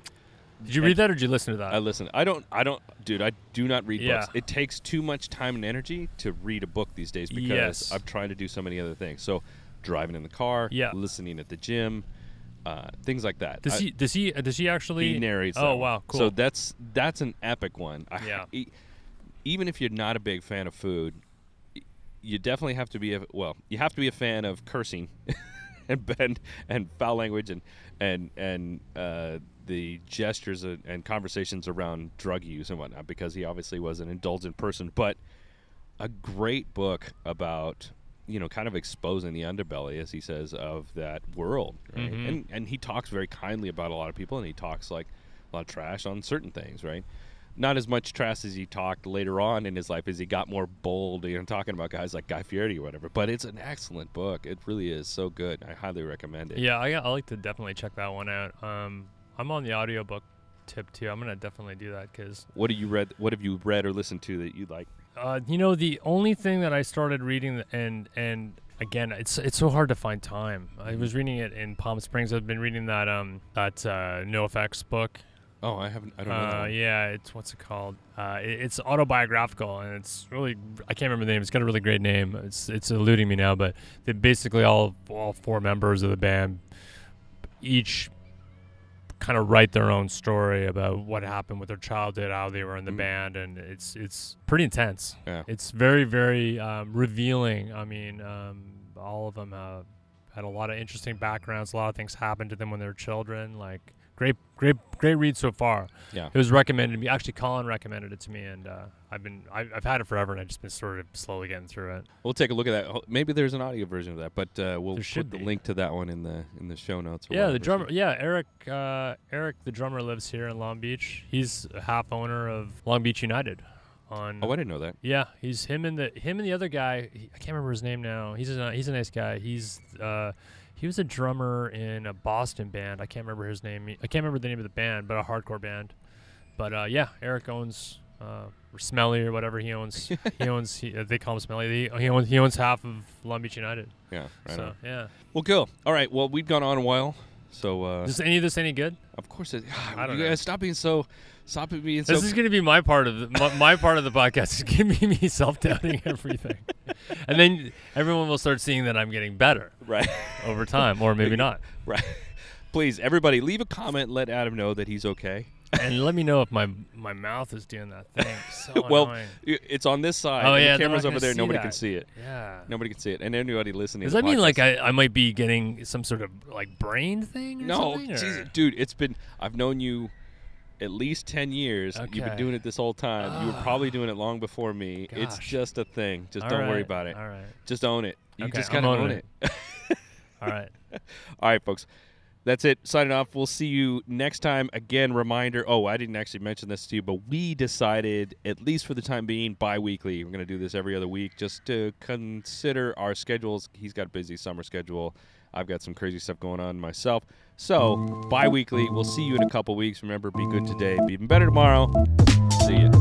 Did you read and that or did you listen to that? I listened. I don't, I don't, dude, I do not read yeah. books. It takes too much time and energy to read a book these days because yes. I'm trying to do so many other things. So driving in the car, yeah. listening at the gym, uh, things like that. Does I, he, does he, does he actually? He narrates Oh, wow, cool. So that's, that's an epic one. Yeah. I, even if you're not a big fan of food, you definitely have to be a well. You have to be a fan of cursing, and and and foul language, and and and uh, the gestures and, and conversations around drug use and whatnot, because he obviously was an indulgent person. But a great book about, you know, kind of exposing the underbelly, as he says, of that world, right? Mm-hmm. And and he talks very kindly about a lot of people, and he talks like a lot of trash on certain things, right? Not as much trash as he talked later on in his life as he got more bold, you know, talking about guys like Guy Fieri or whatever. But it's an excellent book. It really is so good. I highly recommend it. Yeah, I, I like to definitely check that one out. Um, I'm on the audiobook tip, too. I'm going to definitely do that. Cause what, do you read, what have you read or listened to that you like? Uh, you know, the only thing that I started reading, and and again, it's it's so hard to find time. I was reading it in Palm Springs. I've been reading that, um, that uh, NoFX book. Oh, I haven't. I don't know. Uh, that. Yeah, it's what's it called? Uh, it, it's autobiographical, and it's really I can't remember the name. It's got a really great name. It's it's eluding me now, but they basically all all four members of the band each kind of write their own story about what happened with their childhood, how they were in the mm-hmm. band, and it's it's pretty intense. Yeah. It's very very um, revealing. I mean, um, all of them uh, had a lot of interesting backgrounds. A lot of things happened to them when they were children, like. great, great, great read so far. Yeah, it was recommended to me. Actually, Colin recommended it to me, and uh, I've been, I, I've had it forever, and I've just been sort of slowly getting through it. We'll take a look at that. Maybe there's an audio version of that, but uh, we'll put the link to that one in the in the show notes. Yeah, the drummer. Yeah, Eric, uh, Eric, the drummer lives here in Long Beach. He's a half owner of Long Beach United. On oh, I didn't know that. Yeah, he's him and the him and the other guy. He, I can't remember his name now. He's a he's a nice guy. He's uh, he was a drummer in a Boston band. I can't remember his name. I can't remember the name of the band, but a hardcore band. But uh, yeah, Eric owns uh, or Smelly or whatever he owns. he owns. He, uh, they call him Smelly. They, he owns. He owns half of Long Beach United. Yeah. Right. So on. Yeah. Well, cool. All right. Well, we've gone on a while. So uh, is any of this any good? Of course it. Ah, I don't you know. Guys, stop being so. Stop being so. This is going to be my part of the, my, my part of the podcast. Is going to be me self doubting everything, and then everyone will start seeing that I'm getting better, right, over time, or maybe not. Right. Please, everybody, leave a comment. Let Adam know that he's okay. And let me know if my my mouth is doing that thing. So well, annoying. It's on this side. Oh, and yeah, the camera's over there. Nobody that. Can see it. Yeah. Nobody can see it. And anybody listening. Does that to mean like I, I might be getting some sort of like brain thing? Or no, something, or? Geez, dude, it's been I've known you at least ten years. Okay. You've been doing it this whole time. Oh. You were probably doing it long before me. Gosh. It's just a thing. Just All don't right. worry about it. All right. Just own it. You okay, just gotta own it. it. All right. All right, folks. That's it. Signing off. We'll see you next time. Again, reminder. Oh, I didn't actually mention this to you, but we decided, at least for the time being, bi-weekly. We're going to do this every other week just to consider our schedules. He's got a busy summer schedule. I've got some crazy stuff going on myself. So, bi-weekly. We'll see you in a couple weeks. Remember, be good today. Be even better tomorrow. See ya.